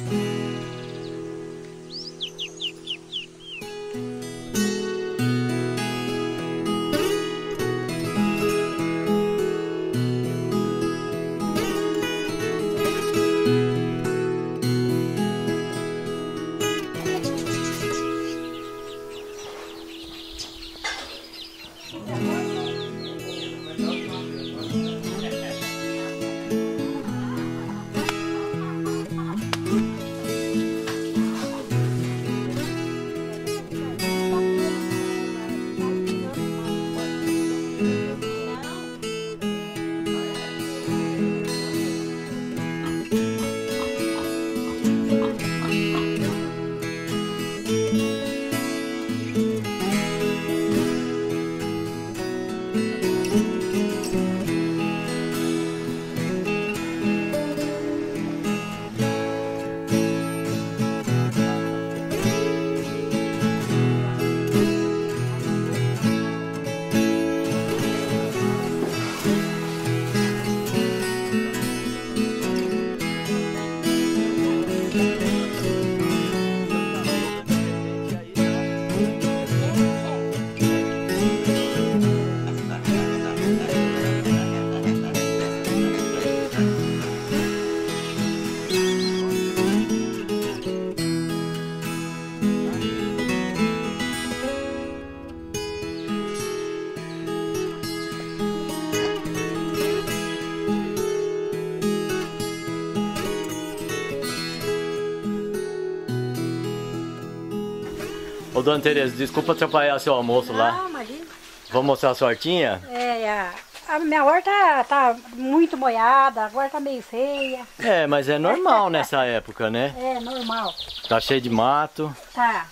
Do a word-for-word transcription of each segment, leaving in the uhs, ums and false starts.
Dona Tereza, desculpa atrapalhar seu almoço lá. Não, imagina. Vamos mostrar a sua hortinha? É, a, a minha horta tá muito molhada, agora tá meio feia. É, mas é normal nessa época, né? É, normal. Tá cheio de mato. Tá.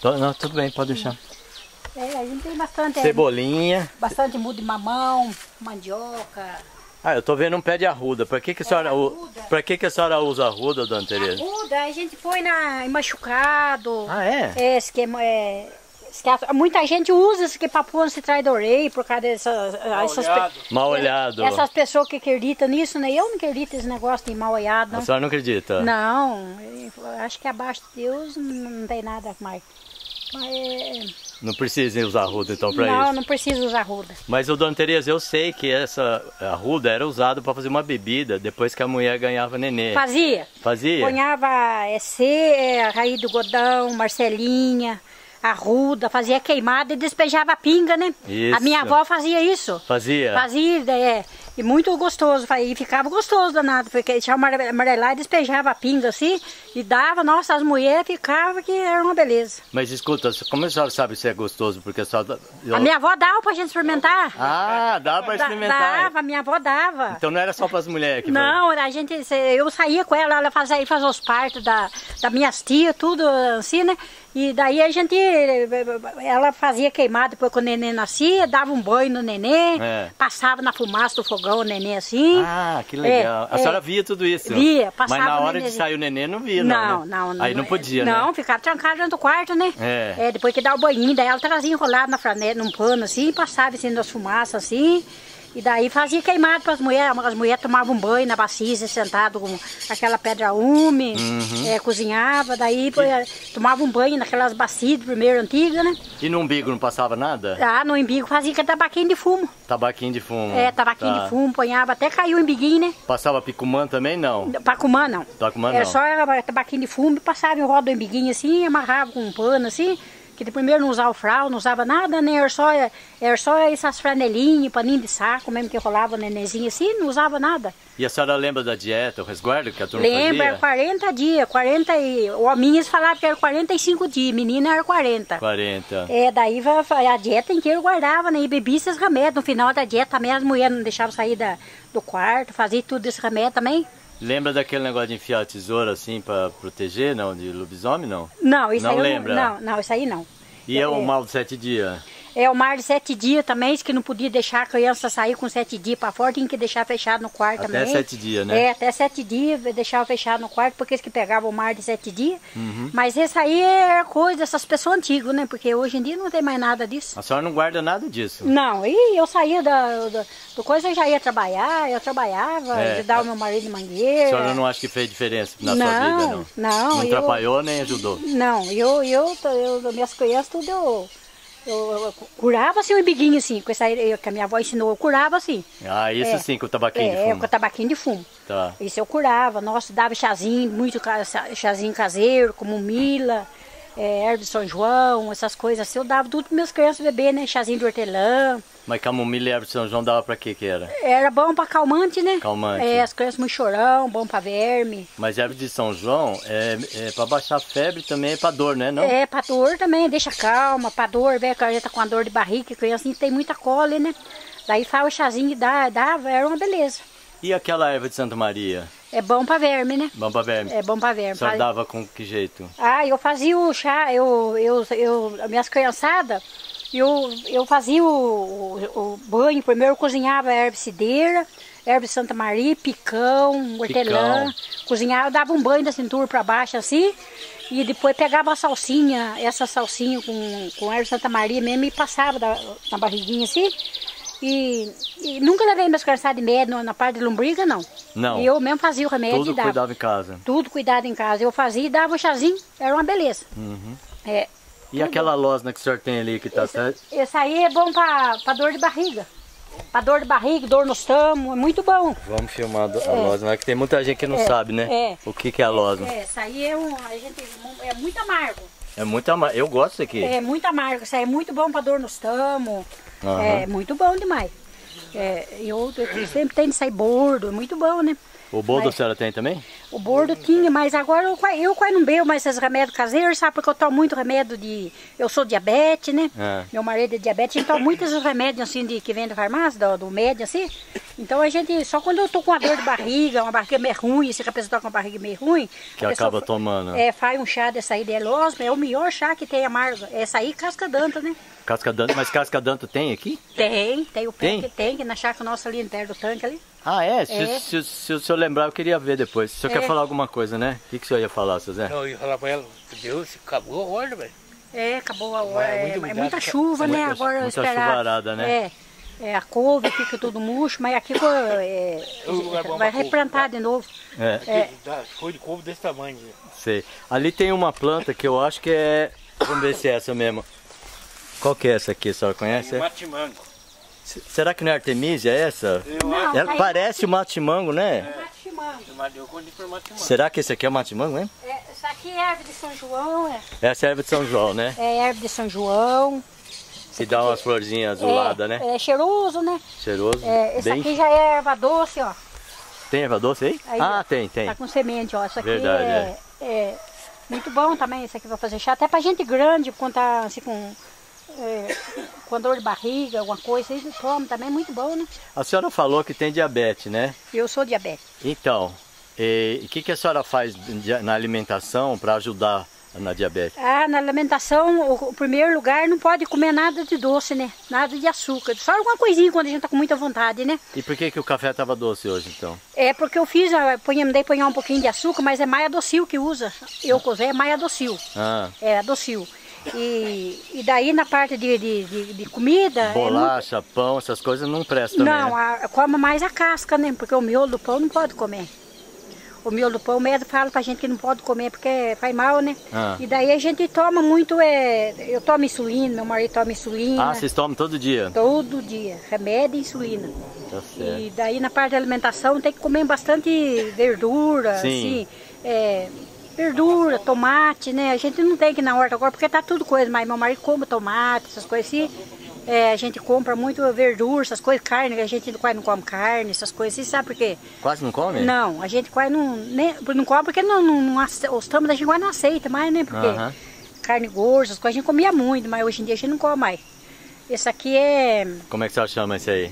Tô, não, tudo bem, pode deixar. É, a gente tem bastante... Cebolinha. É, bastante mudo de mamão, mandioca. Ah, eu tô vendo um pé de arruda. Pra que que a senhora, pra que que a senhora usa arruda, Dona Tereza? Arruda a gente põe na, em machucado. Ah, é? É, esse que é... Muita gente usa isso aqui para pôr no citrai do rei, por causa dessas... Mal essas, olhado. Mal olhado. Essas pessoas que acreditam nisso, né? Eu não acredito nesse negócio de mal olhado. Não. A senhora não acredita? Não. Eu acho que abaixo de Deus não tem nada mais. Mas... Não precisa usar arruda então para isso? Não, não precisa usar arruda. Mas, Dona Tereza, eu sei que essa arruda era usada para fazer uma bebida depois que a mulher ganhava nenê. Fazia. Fazia? Ganhava é, raiz do godão, marcelinha... Arruda, fazia queimada e despejava pinga, né? Isso. A minha avó fazia isso. Fazia? Fazia, é. E muito gostoso, e ficava gostoso danado, porque deixava amarelar e despejava a pinga assim, e dava, nossa, as mulheres ficavam que era uma beleza. Mas escuta, como a senhora sabe se é gostoso? Porque a senhora... Eu... A minha avó dava pra gente experimentar. Ah, dava pra experimentar. Dava, a minha avó dava. Então não era só pras mulheres que... Não, a gente, eu saía com ela, ela fazia, fazia os partos da, da minhas tias, tudo assim, né? E daí a gente, ela fazia queimada, depois quando o neném nascia, dava um banho no neném, é. Passava na fumaça do fogão o neném assim. Ah, que legal. É, a é, senhora via tudo isso? Via, passava. Mas na hora de sair o neném não via, não, não, né? não Aí não podia, não, né? Não, ficava trancado dentro do quarto, né? É. é. Depois que dava o banhinho, daí ela trazia enrolado na franela, num pano assim, passava assim nas fumaças assim. E daí fazia queimado para as mulheres, as mulheres tomavam banho na bacia, sentado com aquela pedra ume, uhum. é, cozinhava, daí e... tomavam banho naquelas bacias primeiro antigas, né? E no umbigo não passava nada? Ah, no umbigo fazia que tabaquinho de fumo. Tabaquinho de fumo. É, tabaquinho tá. de fumo, ponhava, até caiu o umbiguinho, né? Passava picumã também, não? Pacumã não. Pacumã não. Era só tabaquinho de fumo, passava em roda do umbiguinho assim, amarrava com um pano assim. Que de primeiro não usava o frau, não usava nada, né? Era só, era só essas franelinhas, paninho de saco mesmo que rolava o nenenzinho assim, não usava nada. E a senhora lembra da dieta, o resguardo que a turma fazia? Lembra, era quarenta dias, quarenta e... O homem falava que era quarenta e cinco dias, menina era quarenta. quarenta. É, daí a dieta inteira guardava, né? E bebia esses remédios. No final da dieta também as mulheres não deixavam sair da, do quarto, fazia tudo esse remédio também. Lembra daquele negócio de enfiar a tesoura assim para proteger, não? De lobisomem, não? Não, isso não aí lembra. Não, não, isso aí não. E é, é o mal dos sete dias? É o mar de sete dias também, isso que não podia deixar a criança sair com sete dias para fora, tinha que deixar fechado no quarto até também. Até sete dias, né? É, até sete dias, deixava fechado no quarto, porque eles que pegavam o mar de sete dias. Uhum. Mas isso aí é coisa dessas pessoas antigas, né? Porque hoje em dia não tem mais nada disso. A senhora não guarda nada disso? Não, e eu saía da, da, do coisa, eu já ia trabalhar, eu trabalhava, é, ajudava a... o meu marido de mangueira. A senhora não acha que fez diferença na não, sua vida, não? Não, não. Não atrapalhou eu... nem ajudou? Não, eu, eu, eu, eu minhas crianças tudo eu... Eu, eu, eu curava assim o ibiguinho assim, com essa, eu, que a minha avó ensinou, eu curava assim. Ah, isso é, sim, com o tabaquinho é, de fumo. É, com o tabaquinho de fumo. Tá. Isso eu curava, nossa, dava chazinho, muito chazinho caseiro, como mila, é, erva de São João, essas coisas assim, eu dava tudo para meus crianças beber, né, chazinho de hortelã. Mas camomila e erva de São João dava pra que que era? Era bom pra calmante, né? Calmante. É, as crianças muito chorão, bom pra verme. Mas erva de São João é, é pra baixar a febre também, é pra dor, né? Não? É, pra dor também, deixa calma, pra dor, velho, a gente tá com a dor de barriga, a criança tem muita cólera, né? Daí fala o chazinho e dava, era uma beleza. E aquela erva de Santa Maria? É bom pra verme, né? Bom pra verme. É bom pra verme. Só dava com que jeito? Ah, eu fazia o chá, eu, eu, eu, eu minhas criançadas... Eu, eu fazia o, o, o banho, primeiro eu cozinhava erva cideira, erva de Santa Maria, picão, hortelã, picão. Cozinhava, eu dava um banho da cintura para baixo assim, e depois pegava a salsinha, essa salsinha com, com erva de Santa Maria mesmo e passava da, na barriguinha assim, e, e nunca levei meus criançados de médio na parte de lombriga, não. Não. Eu mesmo fazia o remédio tudo e dava. Tudo cuidava em casa? Tudo cuidado em casa, eu fazia e dava um chazinho, era uma beleza. Uhum. É. E tudo. Aquela losna que o senhor tem ali que tá certo? Esse aí é bom pra, pra dor de barriga. Pra dor de barriga, dor nos tamos, é muito bom. Vamos filmar a, do, é. a losna, é que tem muita gente que não é. sabe, né? É. O que que é a losna? É, essa aí é, um, a gente, é muito amargo. É muito amargo, eu gosto disso aqui. É muito amargo, isso aí é muito bom pra dor nos tamos, uhum. É muito bom demais. É, eu, eu sempre tenho de sair bordo, é muito bom, né? O bordo a senhora tem também? O bordo tinha, mas agora eu, eu quase não bebo mais esses remédios caseiros, sabe? Porque eu tomo muito remédio de... Eu sou diabetes, né? É. Meu marido é diabetes, então muitos remédios assim de, que vem da farmácia, do, do médio assim. Então a gente... Só quando eu tô com uma dor de barriga, uma barriga meio ruim, se a pessoa tá com uma barriga meio ruim... Que acaba tomando. É, faz um chá dessa aí de losna, é o melhor chá que tem amargo. Essa aí casca danta, né? Casca danta, mas casca danta tem aqui? Tem, tem o pé que tem, que na chácara nossa ali, perto do tanque ali. Ah, é? Se, é. Se, se, se o senhor lembrar, eu queria ver depois. O senhor é. quer falar alguma coisa, né? O que, que o senhor ia falar, seu Zé? Não, eu ia falar pra ela, Deus, acabou a hora, velho. É, acabou a hora. É, é, é, é muita chuva, é, né? Muita, agora muita esperar. chuvarada, né? É, é, a couve fica tudo murcho, mas aqui é, vai replantar de novo. É. É. Foi de couve desse tamanho. Sei. Ali tem uma planta que eu acho que é... Vamos ver se é essa mesmo. Qual que é essa aqui, a senhora conhece? É mate-mango. Será que não é artemisia essa? Não, ela parece o mate-mango, né? É. Será que esse aqui é o mate-mango, hein? É, essa aqui é erva de São João, é. Essa é erva de São João, né? É erva de São João. Se dá umas florzinhas azuladas, é, né? É cheiroso, né? Cheiroso. É, esse bem... aqui já é erva doce, ó. Tem erva doce aí? aí ah, ó, tem, tem. Tá com semente, ó. Essa aqui Verdade, é, é. é muito bom também, esse aqui vai fazer chá. Até pra gente grande, quando tá assim com... É, com dor de barriga, alguma coisa, eles tomam também, muito bom, né? A senhora falou que tem diabetes, né? Eu sou diabética. Então, o que, que a senhora faz na alimentação para ajudar na diabetes? Ah, na alimentação, o, o primeiro lugar, não pode comer nada de doce, né? Nada de açúcar, só alguma coisinha quando a gente tá com muita vontade, né? E por que que o café tava doce hoje, então? É porque eu fiz, eu dei ponhar um pouquinho de açúcar, mas é Maia Docil que usa. Eu cozei é Maia Docil. Ah. É, Docil. E, e daí na parte de, de, de, de comida... Bolacha, é muito... pão, essas coisas não prestam, Não, né? a, come mais a casca, né? Porque o miolo do pão não pode comer. O miolo do pão, o médico fala pra gente que não pode comer porque faz mal, né? Ah. E daí a gente toma muito... É, eu tomo insulina, meu marido toma insulina. Ah, vocês tomam todo dia? Todo dia. Remédio e insulina. Tá certo. E daí na parte da alimentação tem que comer bastante verdura, Sim. assim... É, verdura, tomate, né? A gente não tem aqui na horta agora porque tá tudo coisa, mas meu marido compra tomate, essas coisas assim. É, a gente compra muito verdura, essas coisas, carne, a gente quase não come carne, essas coisas assim, sabe por quê? Quase não come? Não, a gente quase não, nem, não come porque não, não, não, os tamos da gente quase não aceita mais, né? Porque uh-huh. carne gorda, essas coisas a gente comia muito, mas hoje em dia a gente não come mais. Esse aqui é... Como é que você chama esse aí?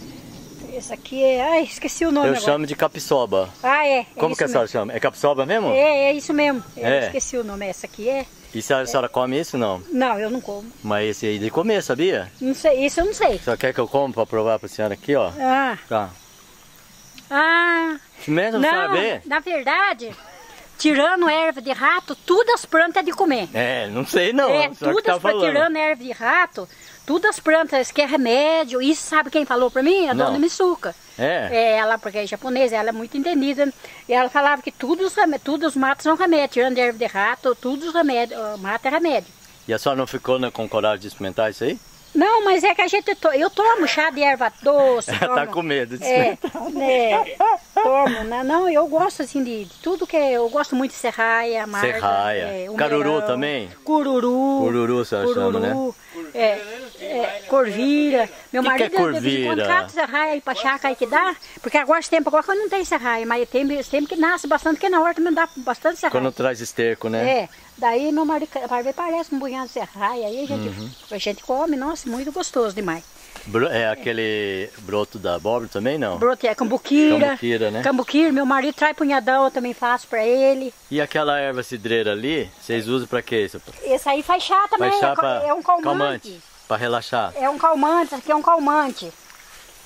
Esse aqui é... Ai, esqueci o nome Eu agora. chamo de capixoba. Ah, é. é Como que a senhora mesmo. chama? É capixoba mesmo? É, é isso mesmo. Eu é. esqueci o nome. Essa aqui é... E se a é. senhora come isso ou não? Não, eu não como. Mas esse aí de comer, sabia? Não sei, isso eu não sei. Só quer que eu como pra provar pra senhora aqui, ó? Ah. Tá. Ah. Mesmo não, saber? Na verdade... Tirando erva de rato, tudo as plantas é de comer. É, não sei não. É, tudo tá as tirando erva de rato, tudo as plantas, que é remédio. Isso sabe quem falou pra mim? A não. Dona Mitsuka. É. é. Ela, porque é japonesa, ela é muito entendida. E ela falava que tudo os, tudo os matos são remédio. Tirando erva de rato, tudo os remédios, mato é remédio. E a senhora não ficou né, com coragem de experimentar isso aí? Não, mas é que a gente... To... Eu tomo chá de erva doce. Ela tomo... tá com medo de é, né? Tomo, né? Não, eu gosto assim de, de tudo que... Eu gosto muito de serraia, amarga. Serraia. É, caruru também? Cururu. Cururu, você chama, né? É, é, corvira. Meu que marido... Que é corvira? Eu contrato serraia e pachaca aí que dá. Porque agora tem tempo, agora não tem serraia. Mas tem tempo que nasce bastante, que na horta não dá bastante serraia. Quando traz esterco, né? É. Daí meu marido, marido parece um bunhado de serraia. Aí a gente, uhum. a gente come, nossa. Muito gostoso demais. Bro, é aquele é. broto da abóbora também, não? Broto é cambuquira. Cambuquira, né? Cambuquira, meu marido trai punhadão, eu também faço pra ele. E aquela erva cidreira ali, vocês usam pra quê? Esse aí faz chá também, faz chá é, pra... é um calmante. calmante. Pra relaxar. É um calmante, esse aqui é um calmante.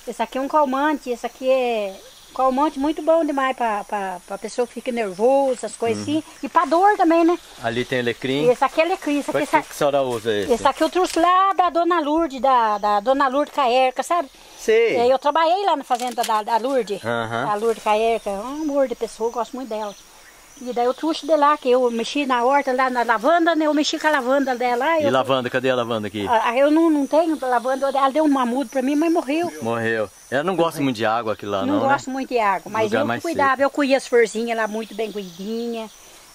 Esse aqui é um calmante, esse aqui é um calmante muito bom demais pra, pra, pra pessoa que fica nervosa, essas coisas hum. assim. E pra dor também, né? Ali tem alecrim. Esse aqui é alecrim. Esse aqui, essa... que a senhora usa esse? Esse aqui eu trouxe lá da Dona Lourdes, da, da Dona Lourdes Caerca, sabe? Sei. É, eu trabalhei lá na fazenda da, da Lourdes, uhum. a Lourdes Caerca. Um amor de pessoa, eu gosto muito dela. E daí eu trouxe de lá, que eu mexi na horta, lá na lavanda, né? Eu mexi com a lavanda dela. E eu... lavanda, cadê a lavanda aqui? Ah, eu não, não tenho lavanda, ela deu um mamudo pra mim, mas morreu. Morreu. Ela não gosta muito de água aqui lá, não, Não né? gosto muito de água, mas Lugar eu cuidava. Seco. Eu colhi as florzinhas lá, muito bem cuidinha.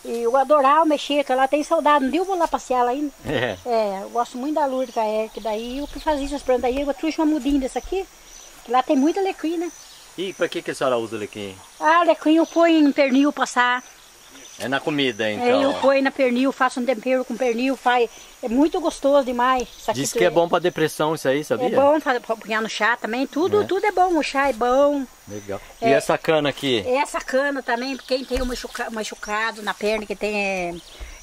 E eu adorava mexer, que ela tem saudade. Um dia eu vou lá passear lá ainda. É. É, eu gosto muito da Lourdes, que daí eu fazia essas plantas aí. Eu trouxe uma mudinha dessa aqui, que lá tem muita alecrim, né? E pra que que a senhora usa alecrim? Ah, alecrim eu ponho em pernil passar. É na comida, então. É, eu ponho na pernil, faço um tempero com pernil, faz... é muito gostoso demais. Diz que é, é bom para depressão isso aí, sabia? É bom para apanhar no chá também, tudo é. tudo é bom, o chá é bom. Legal. E é, essa cana aqui? Essa cana também, quem tem o machuca, machucado na perna, que tem... É...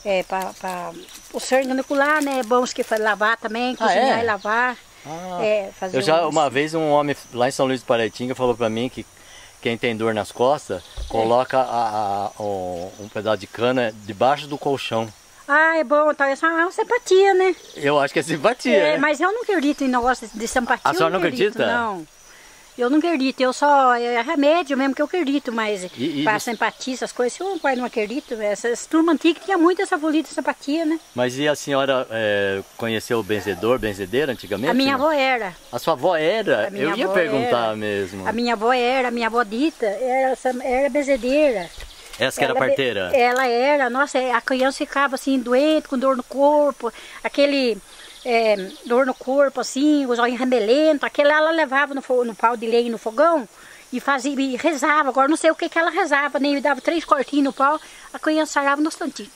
É, para o sangue nucular, né? É bom que faz lavar também, cozinhar ah, é? e lavar. Ah, é, fazer eu já, um... uma vez, um homem lá em São Luís de Paraitinga falou para mim que quem tem dor nas costas, coloca é. a, a, um, um pedaço de cana debaixo do colchão. Ah, é bom, então é só uma simpatia, né? Eu acho que é simpatia. É, é. Mas eu não acredito em negócio de simpatia. A senhora não acredita? Não. Eu não acredito, eu só... É remédio mesmo que eu acredito, mas e, e para isso... simpatia, essas coisas, eu pai não acredito. Essas turmas antigas tinha muito essa folia de simpatia, né? Mas e a senhora é, conheceu o benzedor, benzedeira antigamente? A minha avó era. A sua avó era? Eu ia perguntar era. mesmo. A minha avó era, a minha avó Dita, era, era benzedeira. Essa que era ela, parteira? Ela era, nossa, a criança ficava assim, doente, com dor no corpo, aquele... É, dor no corpo, assim, os olhos remelentos, aquela ela levava no, no pau de lenha no fogão e fazia e rezava. Agora não sei o que, que ela rezava, nem né? dava três cortinhos no pau, a criança sarava no instantinho.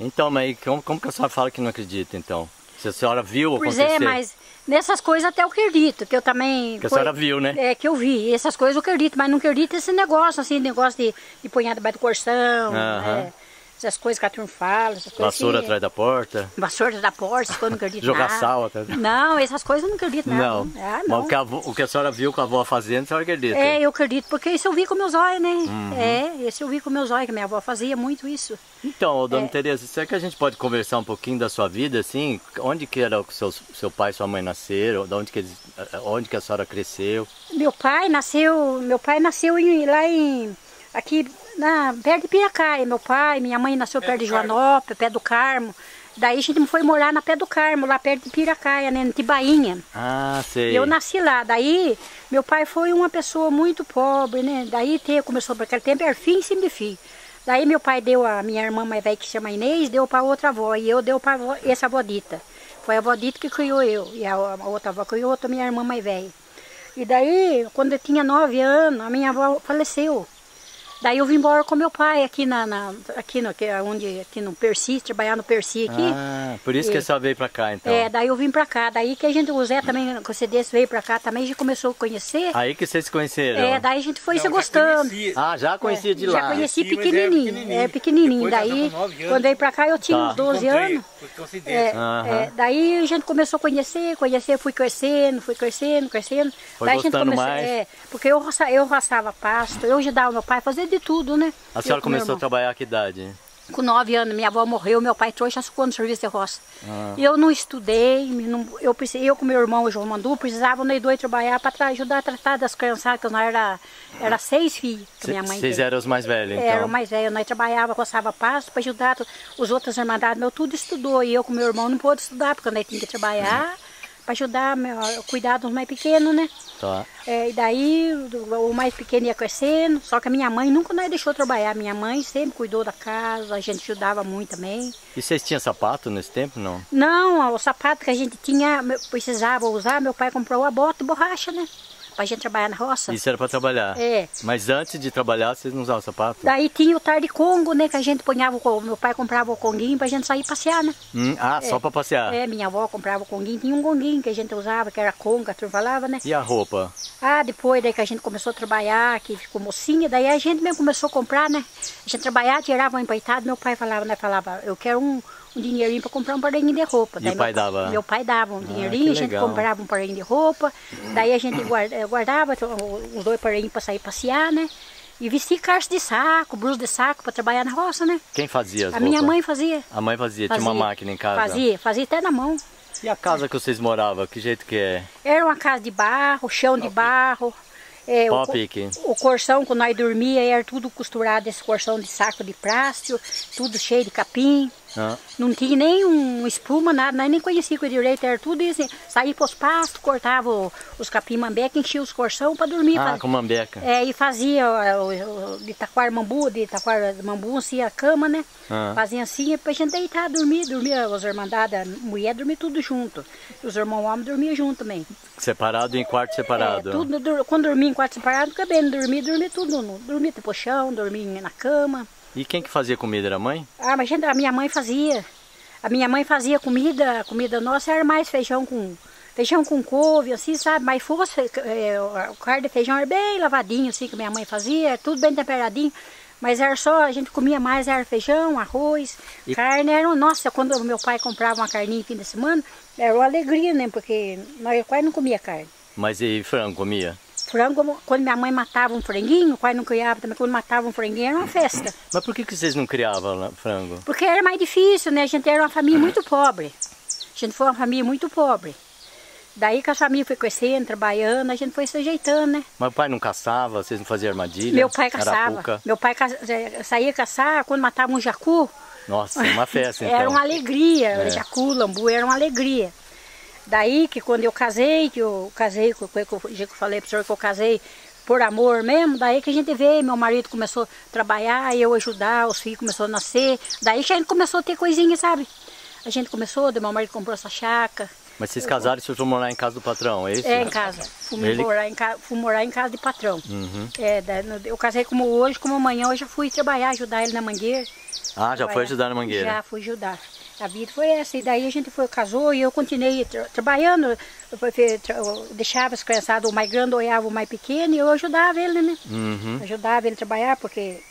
Então, mas como, como que a senhora fala que não acredita, então? Se a senhora viu acontecer? Pois é, mas nessas coisas até eu acredito, que eu também... Que a senhora foi, viu, né? É, que eu vi, essas coisas eu acredito, mas não acredito esse negócio, assim, negócio de, de punhar debaixo do corção, né? Essas coisas que a turma fala, essas coisas Vassoura assim, atrás da porta. Vassoura atrás da porta, essas coisas eu não acredito Jogar nada. Jogar sal atrás da porta. Não, essas coisas eu não acredito nada. Não. Ah, não. Mas o que, a, o que a senhora viu com a avó fazendo, a senhora acredita? É, eu acredito, porque isso eu vi com meus olhos, né? Uhum. É, isso eu vi com meus olhos, que minha avó fazia muito isso. Então, Dona é. Tereza, será que a gente pode conversar um pouquinho da sua vida, assim? Onde que era o seu, seu pai e sua mãe nasceram? De onde que eles, onde que a senhora cresceu? Meu pai nasceu, meu pai nasceu em, lá em... Aqui... Na, perto de Piracaia, meu pai, minha mãe nasceu perto de Joanópolis, Pé do Carmo. Daí a gente foi morar na Pé do Carmo, lá perto de Piracaia, né, na Tibainha. Ah, sei. Eu nasci lá. Daí meu pai foi uma pessoa muito pobre, né? Daí te, começou por aquele tempo, era filho, sempre filho. Daí meu pai deu a minha irmã mais velha, que se chama Inês, deu para outra avó. E eu deu para essa avó Dita. Foi a avó Dita que criou eu. E a, a outra avó criou outra minha irmã mais velha. E daí, quando eu tinha nove anos, a minha avó faleceu. Daí eu vim embora com meu pai aqui na, na aqui no que onde aqui no Percy, trabalhar no Percy aqui. Ah, por isso e, que a senhora veio para cá então. É, daí eu vim para cá, daí que a gente o Zé também, o C D S veio para cá também, a gente começou a conhecer. Aí que vocês se conheceram. É, daí a gente foi não, se gostando. Conhecia. Ah, já conhecia é, de lá. Já conheci pequenininho, pequenininho, é pequenininho. Depois daí quando eu ia para cá eu tinha tá. uns doze anos. É, uhum. é, daí a gente começou a conhecer, conhecer, fui crescendo, fui crescendo, crescendo. Foi daí a gente começou, é, porque eu eu roçava pasto, eu ajudava meu pai a fazer de tudo, né? A senhora começou a trabalhar a que idade? Com nove anos, minha avó morreu, meu pai trouxe, já ficou no serviço de roça. Ah. Eu não estudei, não, eu, eu com meu irmão, o João Mandu, precisava nós dois trabalhar para ajudar a tratar das criançadas, que nós era, era seis filhos que C minha mãe Vocês eram os mais velhos, então? Era o mais velho, nós trabalhava, roçava pasto para ajudar os outros irmandades, meu tudo estudou, e eu com meu irmão não pude estudar, porque nós tínhamos que trabalhar. Hum. Para ajudar, meu, cuidar dos mais pequenos, né? Tá. É, e daí o mais pequeno ia crescendo, só que a minha mãe nunca nós deixou trabalhar. Minha mãe sempre cuidou da casa, a gente ajudava muito também. E vocês tinham sapato nesse tempo, não? Não, o sapato que a gente tinha, precisava usar, meu pai comprou a bota e borracha, né? Pra gente trabalhar na roça. Isso era pra trabalhar? É. Mas antes de trabalhar, vocês não usavam sapato? Daí tinha o tar de congo, né? Que a gente punhava o... Meu pai comprava o conguinho pra gente sair passear, né? Hum, ah, é. Só pra passear? É, minha avó comprava o conguinho. Tinha um conguinho que a gente usava, que era conga, tu falava, né? E a roupa? Ah, depois daí que a gente começou a trabalhar, que ficou mocinha, daí a gente mesmo começou a comprar, né? A gente trabalhava, tirava um empreitado, meu pai falava, né? Falava, eu quero um... um dinheirinho para comprar um parinho de roupa. E daí o pai meu, dava? Meu pai dava um dinheirinho, ah, a gente comprava um parinho de roupa, daí a gente guardava os dois parinhos para sair passear, né? E vestia calça de saco, blusa de saco para trabalhar na roça, né? Quem fazia as A roupas? Minha mãe fazia. A mãe fazia, fazia, tinha uma máquina em casa? Fazia, fazia até na mão. E a casa que vocês moravam, que jeito que é? Era uma casa de barro, chão de barro. É, o, o colchão que nós dormia era tudo costurado, esse colchão de saco de plástico, tudo cheio de capim. Ah. Não tinha nem um espuma, nada, nós nem conhecia com direito, era tudo isso. Assim, saía para os pastos, cortava o, os capim mambeca, enchia os colchão para dormir. Ah, pra, com mambeca. É, e fazia o, o, de taquara mambu, de taquara mambu, assim, a cama, né? Ah. Fazia assim, para a gente deitar, dormir, dormia as irmandades, a mulher dormia tudo junto. Os irmãos homens dormiam junto também. Separado em quarto separado? É, tudo, quando dormia em quarto separado, fica bem, dormia, dormia tudo. Dormia no chão, dormia na cama. E quem que fazia comida? Era a mãe? Ah, mas a minha mãe fazia. A minha mãe fazia comida, a comida nossa era mais feijão com... Feijão com couve, assim, sabe? Mas fosse... É, o caldo de feijão era bem lavadinho, assim, que minha mãe fazia. Tudo bem temperadinho. Mas era só, a gente comia mais, era feijão, arroz, e... carne, era, nossa, quando meu pai comprava uma carninha no fim de semana, era uma alegria, né, porque nós quase não comia carne. Mas e frango comia? Frango, quando minha mãe matava um franguinho, quase não criava também, quando matava um franguinho era uma festa. Mas por que que vocês não criavam frango? Porque era mais difícil, né, a gente era uma família muito pobre, a gente foi uma família muito pobre. Daí que a família foi crescendo, trabalhando, a gente foi se ajeitando, né? Mas o pai não caçava? Vocês não faziam armadilha? Meu pai caçava. Arapuca. Meu pai ca... saía caçar quando matava um jacu. Nossa, uma festa então. Era uma alegria, é. Jacu, lambu, era uma alegria. Daí que quando eu casei, que eu casei, que eu falei para o senhor que eu casei por amor mesmo, daí que a gente veio, meu marido começou a trabalhar, eu ajudar, os filhos começaram a nascer, daí que a gente começou a ter coisinha, sabe? A gente começou, meu marido comprou essa chácara. Mas vocês casaram e vocês foram morar em casa do patrão, é isso? É, em casa. Fui, Ele... morar, em ca... fui morar em casa de patrão. Uhum. É, eu casei como hoje, como amanhã, eu já fui trabalhar, ajudar ele na mangueira. Ah, já trabalhar. Foi ajudar na mangueira? Já, fui ajudar. A vida foi essa, e daí a gente foi, casou e eu continuei tra... trabalhando. Eu deixava as criançadas, o mais grande olhava o mais pequeno e eu ajudava ele, né? Uhum. Ajudava ele a trabalhar, porque...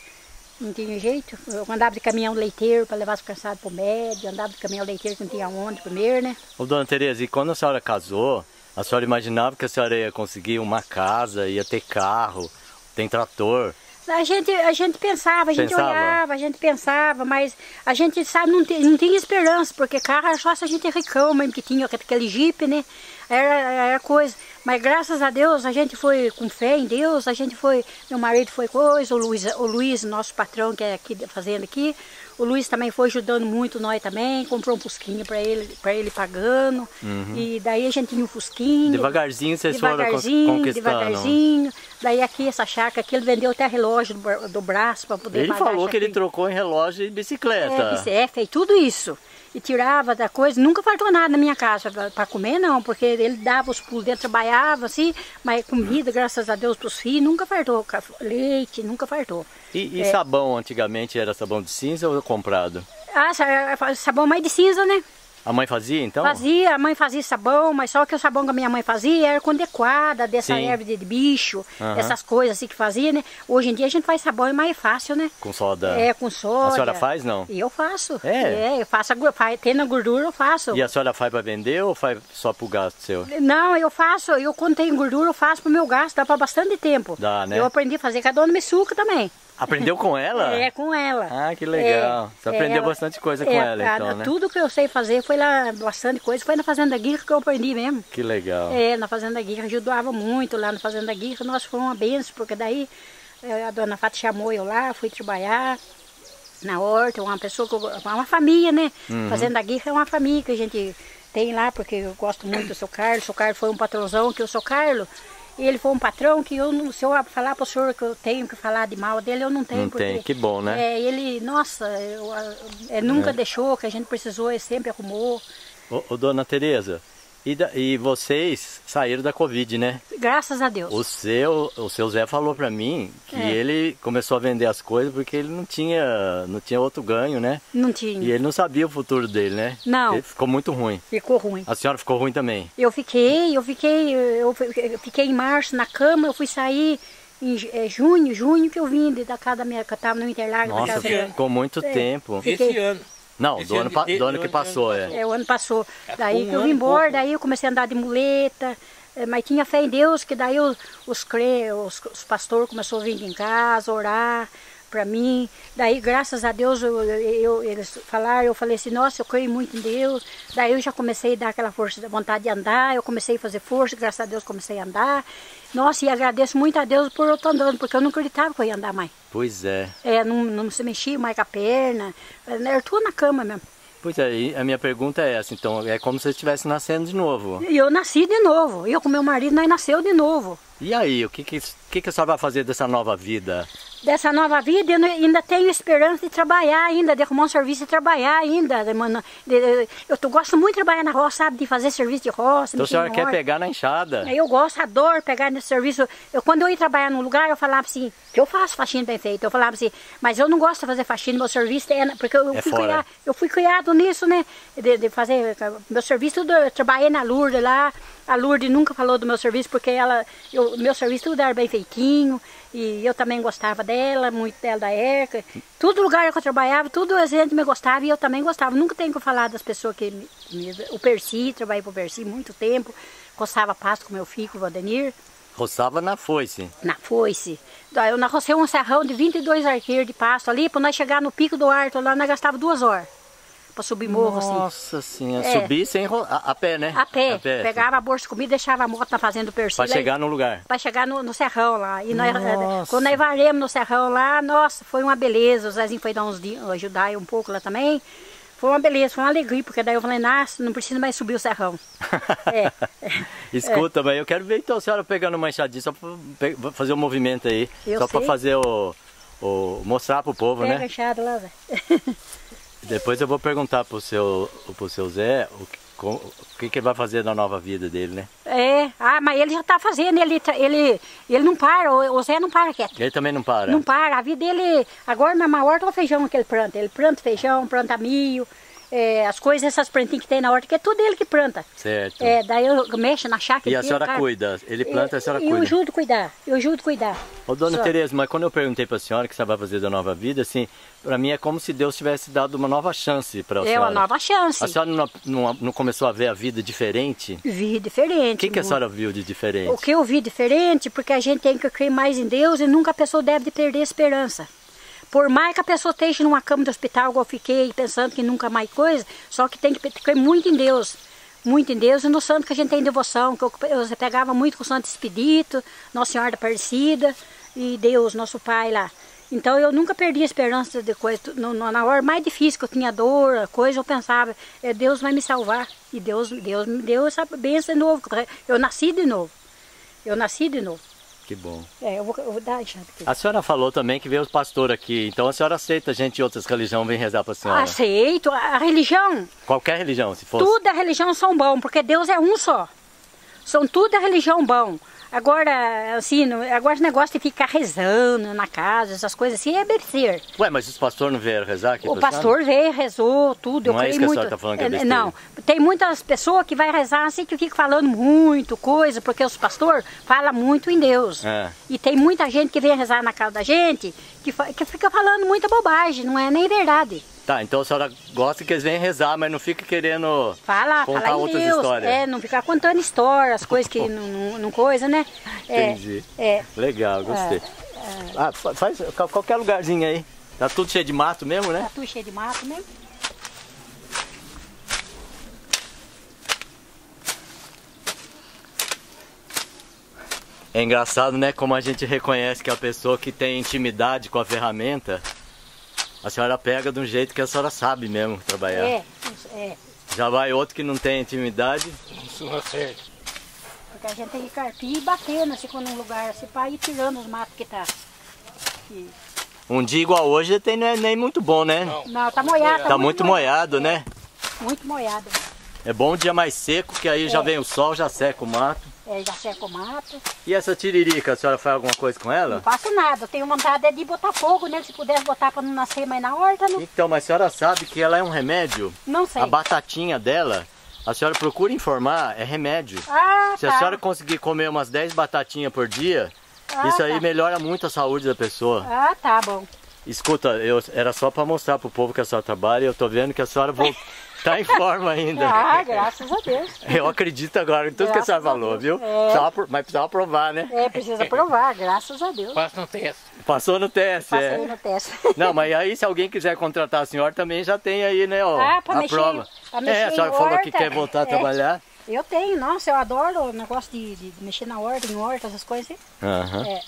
Não tinha jeito. Eu andava de caminhão leiteiro para levar as cansadas para o médio, andava de caminhão leiteiro que não tinha onde comer, né? Ô, dona Tereza, e quando a senhora casou, a senhora imaginava que a senhora ia conseguir uma casa, ia ter carro, tem trator? A gente, a gente pensava, a gente pensava. olhava, a gente pensava, mas a gente, sabe, não, te, não tinha esperança, porque carro era só se a gente ricão mesmo, que tinha aquele jipe, né? Era, era coisa. Mas graças a Deus, a gente foi com fé em Deus, a gente foi, meu marido foi coisa, o Luiz, o Luiz nosso patrão que é aqui fazendo aqui, o Luiz também foi ajudando muito nós também, comprou um fusquinha para ele, para ele pagando, uhum. E daí a gente tinha um fusquinha. Devagarzinho vocês foram conquistando. Devagarzinho, devagarzinho. Daí aqui, essa chácara aqui, ele vendeu até relógio do, do braço para poder ele pagar. Ele falou que ele trocou em relógio e bicicleta. É, é, fez tudo isso. E tirava da coisa, nunca faltou nada na minha casa para comer não, porque ele dava os pulos dentro, trabalhava assim, mas comida, graças a Deus, para os filhos, nunca faltou, leite, nunca faltou. E, e é. Sabão, antigamente era sabão de cinza ou comprado? Ah, sabão mais de cinza, né? A mãe fazia então? Fazia, a mãe fazia sabão, mas só que o sabão que a minha mãe fazia era com decoada, dessa Sim. erva de bicho, uhum. essas coisas assim que fazia, né? Hoje em dia a gente faz sabão, é mais fácil, né? Com soda? É, com soda. A senhora faz, não? E eu faço. É? É, eu faço, tendo a gordura eu faço. E a senhora faz para vender ou faz só pro gasto seu? Não, eu faço, eu quando tenho gordura eu faço pro meu gasto, dá para bastante tempo. Dá, né? Eu aprendi a fazer com a Dona Mitsuka também. Aprendeu com ela? É, com ela. Ah, que legal. É, você aprendeu ela, bastante coisa com é, ela, então, a, né? Tudo que eu sei fazer foi lá, bastante coisa, foi na Fazenda Guirra que eu aprendi mesmo. Que legal. É, na Fazenda Guirra, ajudava muito lá na Fazenda Guirra, nós foi uma benção, porque daí a Dona Fátima chamou eu lá, fui trabalhar na horta, uma pessoa, que eu, uma família, né? Uhum. Fazenda Guirra é uma família que a gente tem lá, porque eu gosto muito do Seu Carlos, o Seu Carlos foi um patrãozão que o Seu Carlos... Ele foi um patrão que eu não, se eu falar para o senhor que eu tenho que falar de mal dele, eu não tenho. Não porque, tem, que bom, né? É, ele, nossa, eu, é, nunca é. deixou, que a gente precisou, ele sempre arrumou. Ô, ô Dona Tereza, e, da, e vocês saíram da Covid, né? Graças a Deus. O seu, o seu Zé falou para mim que é. ele começou a vender as coisas porque ele não tinha, não tinha outro ganho, né? Não tinha. E ele não sabia o futuro dele, né? Não. Ele ficou muito ruim. Ficou ruim. A senhora ficou ruim também? Eu fiquei, eu fiquei, eu fiquei em março na cama, eu fui sair em junho, junho que eu vim da casa da minha, que eu tava no Interlago. Nossa, casa ficou muito é. tempo. Fiquei. Esse ano. Não, do ano, de, do ano que passou, ano passou. É. É, o ano passou. É, daí um que eu vim embora, daí eu comecei a andar de muleta, mas tinha fé em Deus, que daí os, os, cre... os, os pastores começaram a vir em casa, orar para mim. Daí, graças a Deus, eu, eu, eles falaram, eu falei assim, nossa, eu creio muito em Deus. Daí eu já comecei a dar aquela força, vontade de andar, eu comecei a fazer força, graças a Deus comecei a andar. Nossa, e agradeço muito a Deus por eu estar andando, porque eu não acreditava que eu ia andar mais. Pois é. É, não, não se mexia mais com a perna, era tudo na cama mesmo. Pois é, a minha pergunta é essa, então, é como se você estivesse nascendo de novo. Eu nasci de novo, eu com meu marido, nós nasceu de novo. E aí, o que, que, que, que a senhora vai fazer dessa nova vida? Dessa nova vida, eu ainda tenho esperança de trabalhar ainda, de arrumar um serviço e trabalhar ainda. Eu gosto muito de trabalhar na roça, sabe, de fazer serviço de roça. Então a senhora quer pegar na enxada? Eu gosto, adoro pegar nesse serviço. Eu, quando eu ia trabalhar num lugar, eu falava assim, que eu faço faxina bem feita. Eu falava assim, mas eu não gosto de fazer faxina, meu serviço é... Porque eu, é fui, criado, eu fui criado nisso, né, de, de fazer... Meu serviço, eu trabalhei na Lourdes lá. A Lourdes nunca falou do meu serviço, porque ela, eu, meu serviço tudo era bem feitinho, e eu também gostava dela, muito dela, da Erca. Todo lugar que eu trabalhava, tudo a gente me gostava e eu também gostava. Nunca tenho que falar das pessoas que... Me, me, o Percy, trabalhei para o Percy muito tempo, roçava pasto com meu filho, com o Valdenir. Roçava na foice? Na foice. Eu rocei um serrão de vinte e dois arqueiros de pasto ali, para nós chegar no pico do Arto, lá nós gastava duas horas. Pra subir morro assim. Nossa senhora, é. subir sem ro... a, a pé, né? A pé. A pé Pegava a bolsa de comida, deixava a moto na fazenda do Percy. Pra lá, chegar no lugar. Pra chegar no, no serrão lá. E nós, quando nós varemos no serrão lá, nossa, foi uma beleza. O Zezinho foi dar uns dias, ajudar eu um pouco lá também. Foi uma beleza, foi uma alegria, porque daí eu falei, nossa, não precisa mais subir o serrão. é. Escuta, é. mas eu quero ver então a senhora pegando uma enxadinha, só pra fazer um movimento aí. Eu só sei. pra fazer o, o... mostrar pro povo, Pega né? Pega a enxada lá, velho. Depois eu vou perguntar pro seu, pro seu Zé o, com, o que, que ele vai fazer na nova vida dele, né? É, ah, mas ele já tá fazendo, ele, ele, ele não para, o Zé não para quieto. Ele também não para? Não para, a vida dele, agora na maior horta é o feijão que ele planta, ele planta feijão, planta milho, é, as coisas, essas plantinhas que tem na horta, que é tudo ele que planta. Certo. É, daí eu mexo na chácara. E a senhora cara. cuida, ele planta e a senhora eu cuida. Eu ajudo a cuidar, eu ajudo a cuidar. Ô, Dona Só. Tereza, mas quando eu perguntei para a senhora o que você vai fazer da nova vida, assim, para mim é como se Deus tivesse dado uma nova chance para a senhora. É uma nova chance. A senhora não, não, não começou a ver a vida diferente? Vi diferente. O que, que a senhora viu de diferente? O que eu vi diferente, porque a gente tem que crer mais em Deus e nunca a pessoa deve perder a esperança. Por mais que a pessoa esteja numa cama de hospital, igual eu fiquei, pensando que nunca mais coisa, só que tem que crer muito em Deus. Muito em Deus e no santo que a gente tem devoção, que eu, eu pegava muito com o Santo Expedito, Nossa Senhora da Aparecida e Deus, nosso Pai lá. Então eu nunca perdi a esperança de coisa. No, no, na hora mais difícil que eu tinha dor, coisa, eu pensava, é, Deus vai me salvar. E Deus, Deus me deu essa bênção de novo, eu nasci de novo. Eu nasci de novo. Que bom. É, eu vou, eu vou dar a janta aqui. A senhora falou também que veio os pastores aqui, então a senhora aceita a gente de outras religiões vem rezar para a senhora? Aceito. A religião... Qualquer religião, se fosse? Tudo a religião são bom, porque Deus é um só. São tudo a religião bom. Agora, assim, agora o negócio de ficar rezando na casa, essas coisas assim, é besteira. Ué, mas os pastores não vieram rezar aqui? O pastor veio, rezou, tudo. Não é isso que a senhora está falando que é besteira? Não, tem muitas pessoas que vai rezar assim, que ficam falando muito coisa, porque os pastores falam muito em Deus. É. E tem muita gente que vem rezar na casa da gente, que, que fica falando muita bobagem, não é nem verdade. Tá, então a senhora gosta que eles venham rezar, mas não fica querendo fala, contar fala em outras Deus, histórias. É, não ficar contando histórias, coisas que não, não, não coisa, né? É, entendi. É, legal, gostei. É, é, ah, faz qualquer lugarzinho aí. Tá tudo cheio de mato mesmo, né? Tá tudo cheio de mato mesmo. É engraçado, né? Como a gente reconhece que a pessoa que tem intimidade com a ferramenta... A senhora pega de um jeito que a senhora sabe mesmo trabalhar. É, é. Já vai outro que não tem intimidade. Isso não é certo. Porque a gente tem que carpir e bater nesse num lugar, assim, para ir tirando os matos que tá. Aqui. Um dia igual hoje tem, não é nem muito bom, né? Não, não tá moiado. Tá, tá muito moiado, moiado, né? É, muito moiado. É bom um dia mais seco, que aí é. Já vem o sol, já seca o mato. É, já seca o mato. E essa tiririca, a senhora faz alguma coisa com ela? Não faço nada, eu tenho vontade de botar fogo nele, né? Se pudesse botar para não nascer mais na horta. Não... Então, mas a senhora sabe que ela é um remédio? Não sei. A batatinha dela, a senhora procura informar, é remédio. Ah, Se tá. a senhora conseguir comer umas dez batatinhas por dia, ah, isso aí tá. melhora muito a saúde da pessoa. Ah, tá bom. Escuta, eu, era só para mostrar pro povo que a senhora trabalha e eu tô vendo que a senhora... Vou... Tá em forma ainda. Ah, graças a Deus. Eu acredito agora em tudo graças que a senhora falou, Deus. viu? É. Precisava, mas precisava provar, né? É, precisa provar, graças a Deus. Passa no teste. Passou no teste, Passei é. Passei no teste. Não, mas aí se alguém quiser contratar a senhora também já tem aí, né, ó, ah, pra a mexer, prova. Pra mexer é, a senhora falou horta, que quer voltar a trabalhar. É. Eu tenho, nossa, eu adoro o negócio de, de mexer na horta, em horta, essas coisas. Aham. É.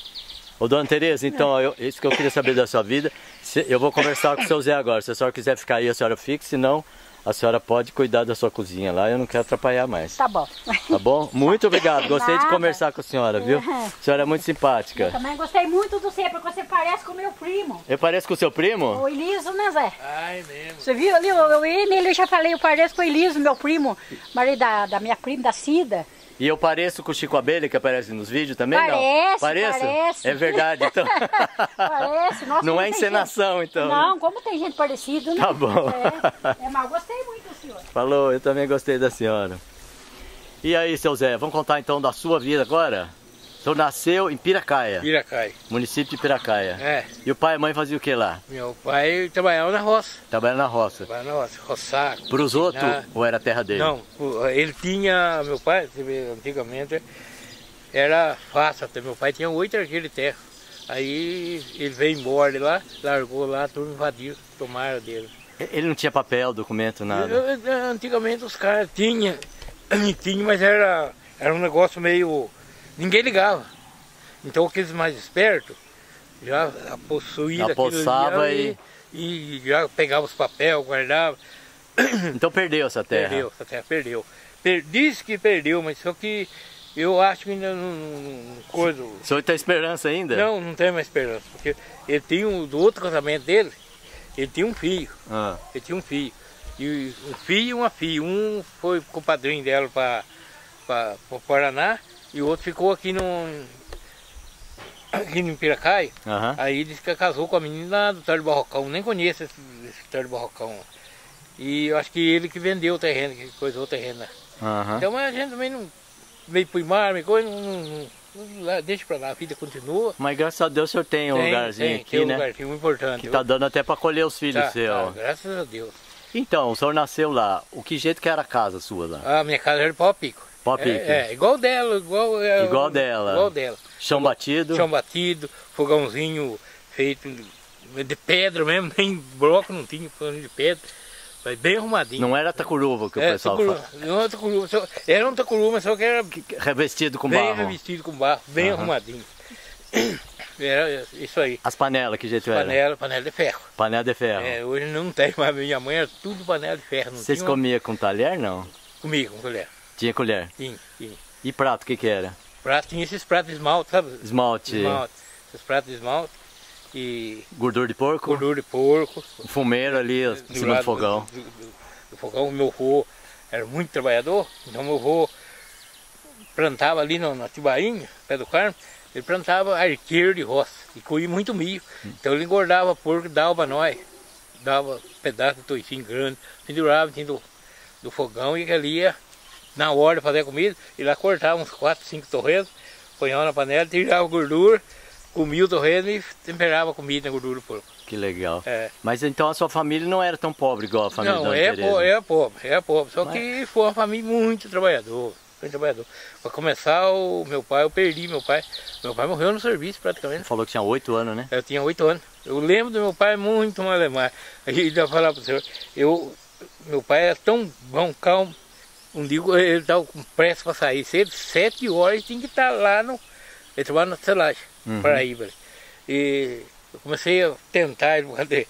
Ô, Dona Tereza, então, eu, isso que eu queria saber da sua vida, se, eu vou conversar com o seu Zé agora. Se a senhora quiser ficar aí, a senhora fica, se não... A senhora pode cuidar da sua cozinha lá, eu não quero atrapalhar mais. Tá bom. Tá bom? Muito obrigado, gostei de conversar com a senhora, viu? A senhora é muito simpática. Eu também gostei muito do você, porque você parece com o meu primo. Eu pareço com o seu primo? O Eliso, né, Zé? Ai, mesmo. Você viu ali, eu, ele, eu já falei, eu pareço com o Eliso, meu primo, marido da, da minha prima, da Cida. E eu pareço com o Chico Abelha, que aparece nos vídeos também, parece, não? Parece, parece. É verdade, então. Parece, nossa. Não é encenação, gente... então. Não, como tem gente parecida, né? Tá bom. É, é, mas eu gostei muito da senhora. Falou, eu também gostei da senhora. E aí, seu Zé, vamos contar então da sua vida agora? O senhor nasceu em Piracaia. Piracaia. Município de Piracaia. É. E o pai e a mãe faziam o que lá? Meu pai trabalhava na roça. Trabalhava na roça. Trabalhava na roça, roçar. Para os outros na... ou era a terra dele? Não, ele tinha, meu pai, antigamente, era fácil, meu pai tinha oito arqueiros de terra. Aí ele veio embora de lá, largou lá, tudo invadiu, tomaram dele. Ele não tinha papel, documento, nada? Eu, antigamente os caras tinham, tinha, mas era, era um negócio meio... Ninguém ligava. Então aqueles mais espertos já possuíam aquilo e... E, e já pegavam os papéis, guardavam. Então perdeu essa terra? Perdeu, essa terra perdeu. Per, disse que perdeu, mas só que eu acho que ainda não... não coisa... O senhor tem esperança ainda? Não, não tem mais esperança. Porque ele tinha um, do outro casamento dele, ele tinha um filho. Ah. Ele tinha um filho. E um filho e uma filha. Um foi com o padrinho dela para o Paraná. E o outro ficou aqui no, aqui no Piracaia, uhum. Aí disse que casou com a menina lá do Torre do Barrocão, nem conheço esse, esse Torre do Barrocão. E eu acho que ele que vendeu o terreno, que coisou o terreno. Uhum. Então a gente também não, meio pro mar, meio coisa, não, não, não, deixa pra lá, a vida continua. Mas graças a Deus o senhor tem um tem, lugarzinho tem, aqui, tem um né? lugarzinho muito importante. Que tá dando até pra colher os filhos tá, seus. Tá, graças a Deus. Então, o senhor nasceu lá, o que jeito que era a casa sua lá? A minha casa era de pau-pico. É, é, igual dela, igual, é, igual dela. Igual dela. Chão batido. Chão batido, fogãozinho feito de pedra mesmo, nem bloco não tinha, fogão de pedra. Mas bem arrumadinho. Não era tacuruva que o é, pessoal tacuruva, fala. Não era tacuruva, só, era um tacuruva, mas só que era. Revestido com barro. Bem revestido com barro, bem uhum. arrumadinho. Era isso aí. As panelas, que jeito panela, era? Panela de ferro. Panela de ferro. É, hoje não tem, mas minha mãe era tudo panela de ferro. Não. Vocês comiam uma... com talher, não? Comia com colher. Tinha colher? Sim, sim. E prato, o que que era? pratos, tinha esses pratos de esmalte, sabe? Esmalte. Esmalte. Esses pratos de esmalte. E gordura de porco? Gordura de porco. O fumeiro ali, em cima do fogão. Do, do, do, do fogão, o meu avô era muito trabalhador, então meu avô plantava ali na, na Tibainha, Pé do Carmo, ele plantava arqueiro de roça e colhia muito milho. Hum. Então ele engordava porco, dava para nós, dava pedaço de toicinho grande, pendurava assim do, do fogão e ele ia na hora de fazer a comida, ele lá cortava uns quatro, cinco torresmos, ponhava na panela, tirava a gordura, comia o torresmo e temperava a comida na gordura do porco. Que legal. É. Mas então a sua família não era tão pobre igual a família da Dona Tereza? Não, era pobre, era pobre, só Mas... que foi uma família muito trabalhadora. trabalhador. Para começar, o meu pai, eu perdi meu pai. Meu pai morreu no serviço praticamente. Você falou que tinha oito anos, né? Eu tinha oito anos. Eu lembro do meu pai muito mais alemão. Aí dá pra falar pro senhor, eu, meu pai era tão bom, calmo. Um dia ele estava com pressa para sair cedo, sete horas tinha que estar lá no... Ele trabalhava na selagem, uhum. Paraíba. E eu comecei a tentar, cadê?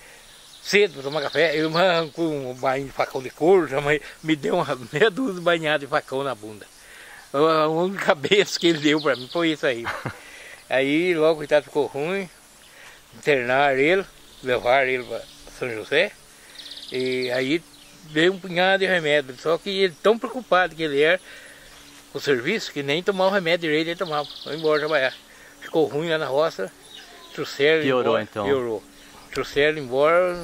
Cedo para tomar café, ele me arrancou um bainho de facão de couro, me deu uma meia dúzia de banhada de facão na bunda. A única cabeça que ele deu para mim foi isso aí. Aí logo o coitado ficou ruim, internaram ele, levaram ele para São José. E aí deu um punhado de remédio, só que ele tão preocupado que ele era com o serviço, que nem tomar o remédio direito ele tomava, foi embora trabalhar. Ficou ruim lá na roça, trouxeram ele embora. Então. Piorou. Trouxeram ele embora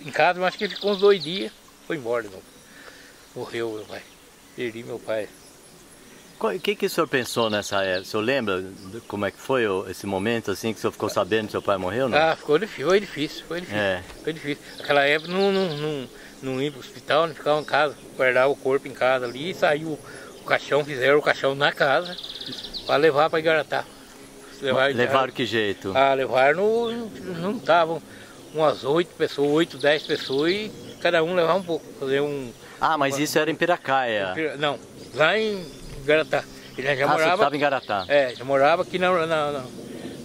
em casa, mas acho que ele ficou uns dois dias, foi embora de novo. Morreu meu pai, perdi meu pai. O que, que o senhor pensou nessa época? O senhor lembra como é que foi esse momento assim que o senhor ficou sabendo que seu pai morreu? Não? Ah, ficou difícil, foi difícil, foi difícil. É. Foi difícil. Naquela época não, não, não, não ia para o hospital, não ficava em casa, guardava o corpo em casa ali e saiu o caixão, fizeram o caixão na casa para levar para Igaratá. Levaram, levaram que jeito? Ah, levaram, não estavam umas oito pessoas, oito, dez pessoas e cada um levava um pouco. Fazer um, ah, mas uma, isso era em Piracaia? Em, não, lá em... Igaratá. Ele já ah, morava. Estava em Igaratá. É, já morava aqui na, na, na,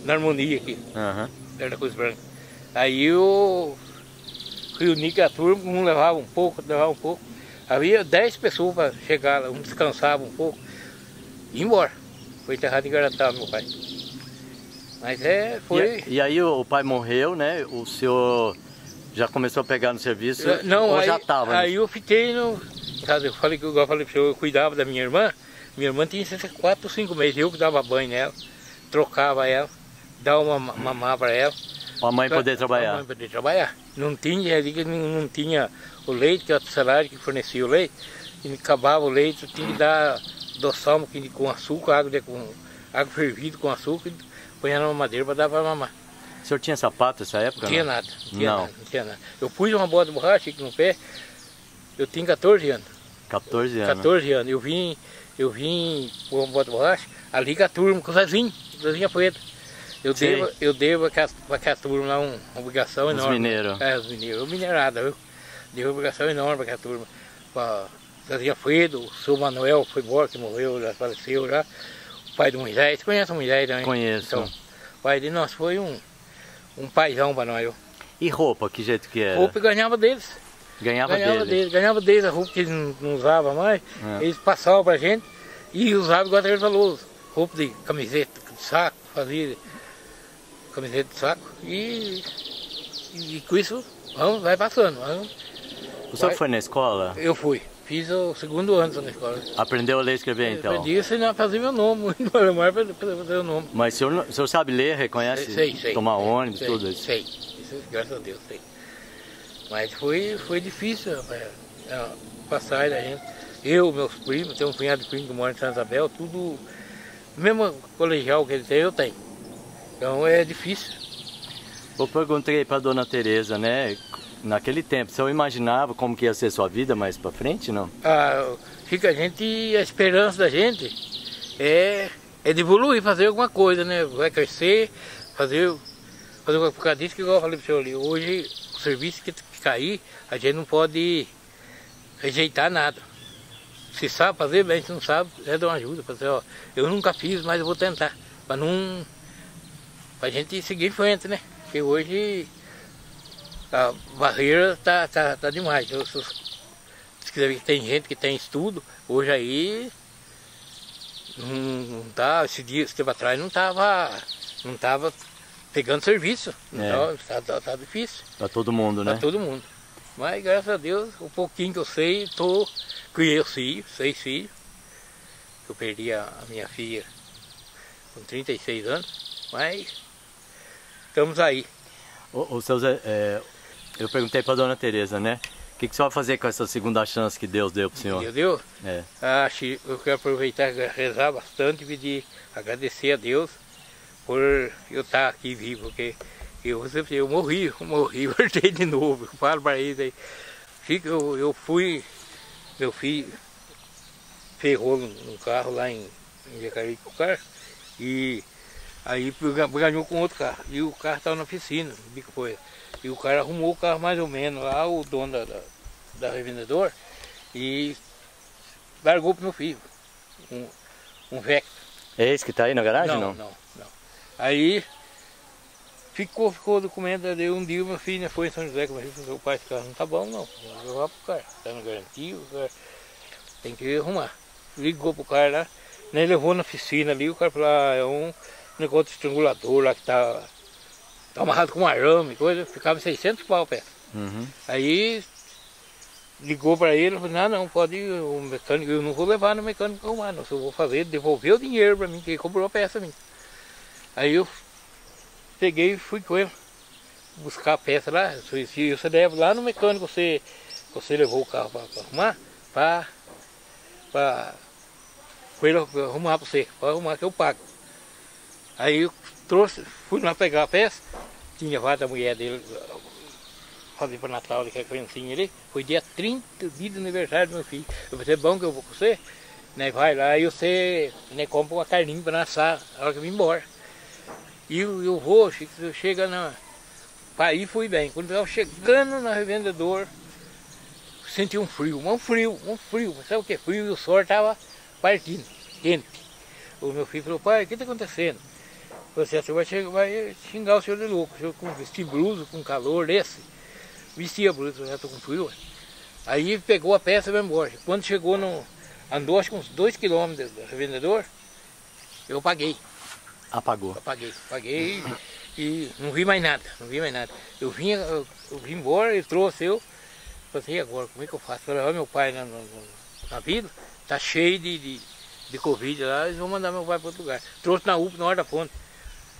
na Harmonia aqui. Uhum. Perto da Cruz Branca. Aí eu reuni com a turma, um levava um pouco, levava um pouco. Havia dez pessoas para chegar lá, um descansava um pouco. E ia embora. Foi enterrado em Igaratá, meu pai. Mas é, foi. E, e aí o pai morreu, né? O senhor já começou a pegar no serviço? Eu, não, ou aí, já estava? Aí eu fiquei no. Sabe, eu falei que eu falei para o senhor, eu cuidava da minha irmã. Minha irmã tinha quatro ou cinco meses, eu que dava banho nela, trocava ela, dava uma mamá para ela. A mãe pra, poder trabalhar? A mãe poder trabalhar. Não tinha, não tinha o leite, que era o salário que fornecia o leite, e acabava o leite, eu tinha que dar doçalmo com açúcar, água, de, com, água fervida com açúcar, e põe na mamadeira para dar para mamar. O senhor tinha sapato nessa época? Não tinha nada, não tinha, não. Nada, não tinha nada. Eu pus uma bola de borracha aqui no pé, eu tinha quatorze anos. quatorze anos? quatorze anos, eu vim... Eu vim com uma bota de borracha, ali com a turma, com o Zezinho, o Zezinho Poeta. Eu devo, eu devo para a turma lá um, uma obrigação enorme. Os mineiros. É, os mineiros. Eu minerada, viu? Devo uma obrigação enorme para a turma. Pra Zezinho Poeta, o seu Manuel foi embora, que morreu, já faleceu já. O pai do Moisés, você conhece o Moisés, né? Conheço. Então, o pai dele, nossa, foi um, um paizão para nós, viu? E roupa, que jeito que era? Roupa ganhava deles. Ganhava, ganhava dele. deles, ganhava deles a roupa que eles não, não usavam mais, é. Eles passavam pra gente e usavam igual a gente falou, roupa de camiseta de saco, fazia camiseta de saco e, e, e com isso vamos, vai passando. Vamos, o senhor vai. Foi na escola? Eu fui, fiz o segundo ano na escola. Aprendeu a ler e escrever eu, então? Aprendi, senão fazia meu nome, no alemão fazer o nome. Mas o senhor, o senhor sabe ler, reconhece, sei, sei, tomar sei, ônibus, sei, tudo isso? Sei, isso, graças a Deus, sei. Mas foi, foi difícil a passagem da gente. Eu, meus primos, tenho um punhado de primos que moram em Santa Isabel, tudo... Mesmo colegial que eles têm, eu tenho. Então é difícil. Eu perguntei para a Dona Tereza, né? Naquele tempo, você imaginava como que ia ser sua vida mais para frente, não? Ah, fica a gente... A esperança da gente é, é de evoluir, fazer alguma coisa, né? Vai crescer, fazer... fazer por causa disso que igual eu falei para o senhor ali. Hoje, o serviço que... cair, a gente não pode rejeitar nada. Se sabe fazer bem, se não sabe, é dar uma ajuda. Fazer, ó, eu nunca fiz, mas eu vou tentar. Para não... Para a gente seguir em frente, né? Porque hoje a barreira está tá, tá demais. Eu, se, se quiser ver que tem gente que tem estudo, hoje aí não estava, esse dia, esse tempo atrás, não estava não tava pegando serviço. Está é. tá, tá difícil. Para todo mundo, né? Para todo mundo. Mas, graças a Deus, o pouquinho que eu sei, tô, criei os filhos, seis filhos. Eu perdi a, a minha filha com trinta e seis anos, mas estamos aí. O, o seu Zé, é, eu perguntei para a Dona Tereza, né? O que, que o senhor vai fazer com essa segunda chance que Deus deu para o senhor? Deus deu? É. Ah, eu quero aproveitar e rezar bastante e pedir, agradecer a Deus por eu estar aqui vivo, porque eu, eu morri, eu morri, eu voltei de novo. Eu falo para eles aí, eu, eu fui, meu filho ferrou no carro lá em, em Jacareí com o carro, e aí ganhou com outro carro, e o carro estava na oficina, bico foi. E o cara arrumou o carro mais ou menos lá, o dono da, da, da revendedora, e largou pro meu filho, um, um Vectra. É esse que tá aí na garagem ou não? Não, não, não. Aí ficou, ficou o documento, daí um dia meu filho foi em São José, que meu filho falou, o pai, esse carro não tá bom não, vou levar pro cara, tá no garantido, cara, tem que arrumar. Ligou pro cara lá, né, levou na oficina ali, o cara falou, ah, é um negócio de estrangulador lá que tá... amarrado com arame, coisa, ficava seiscentos pau a peça. Uhum. Aí ligou para ele, falou, não, não, pode ir, o mecânico, eu não vou levar no mecânico arrumar, não, se eu vou fazer, devolver o dinheiro para mim, que ele cobrou a peça minha. Aí eu peguei e fui com ele buscar a peça lá, se você leva lá no mecânico, você, você levou o carro para arrumar, para ele arrumar para você, para arrumar que eu pago. Aí eu trouxe, fui lá pegar a peça, tinha levado a mulher dele, fazer para Natal, aquela criancinha ali, foi dia trinta, dia do aniversário do meu filho. Eu falei, é bom que eu vou com você, né, vai lá e você, né, compra uma carninha para assar a hora que eu vim embora. E eu, eu vou, eu chego na... Aí fui bem, quando eu estava chegando na revendedora, senti um frio, um frio, um frio, sabe o que? Frio e o sol estava partindo, quente. O meu filho falou, pai, o que está acontecendo? Você vai, chegar, vai xingar o senhor de louco, o senhor com vestir blusa, com calor desse. Vestia a blusa, eu já estou com frio. Aí pegou a peça e vai embora. Quando chegou, no, andou acho que uns dois quilômetros do revendedor, eu apaguei. Apagou? Apaguei, apaguei e não vi mais nada, não vi mais nada. Eu vim, eu, eu vim embora, ele trouxe eu, falei, agora, como é que eu faço? Falei, olha meu pai na, na, na vida, tá cheio de, de, de Covid lá, eles vão mandar meu pai para outro lugar. Trouxe na U P, na hora da ponte.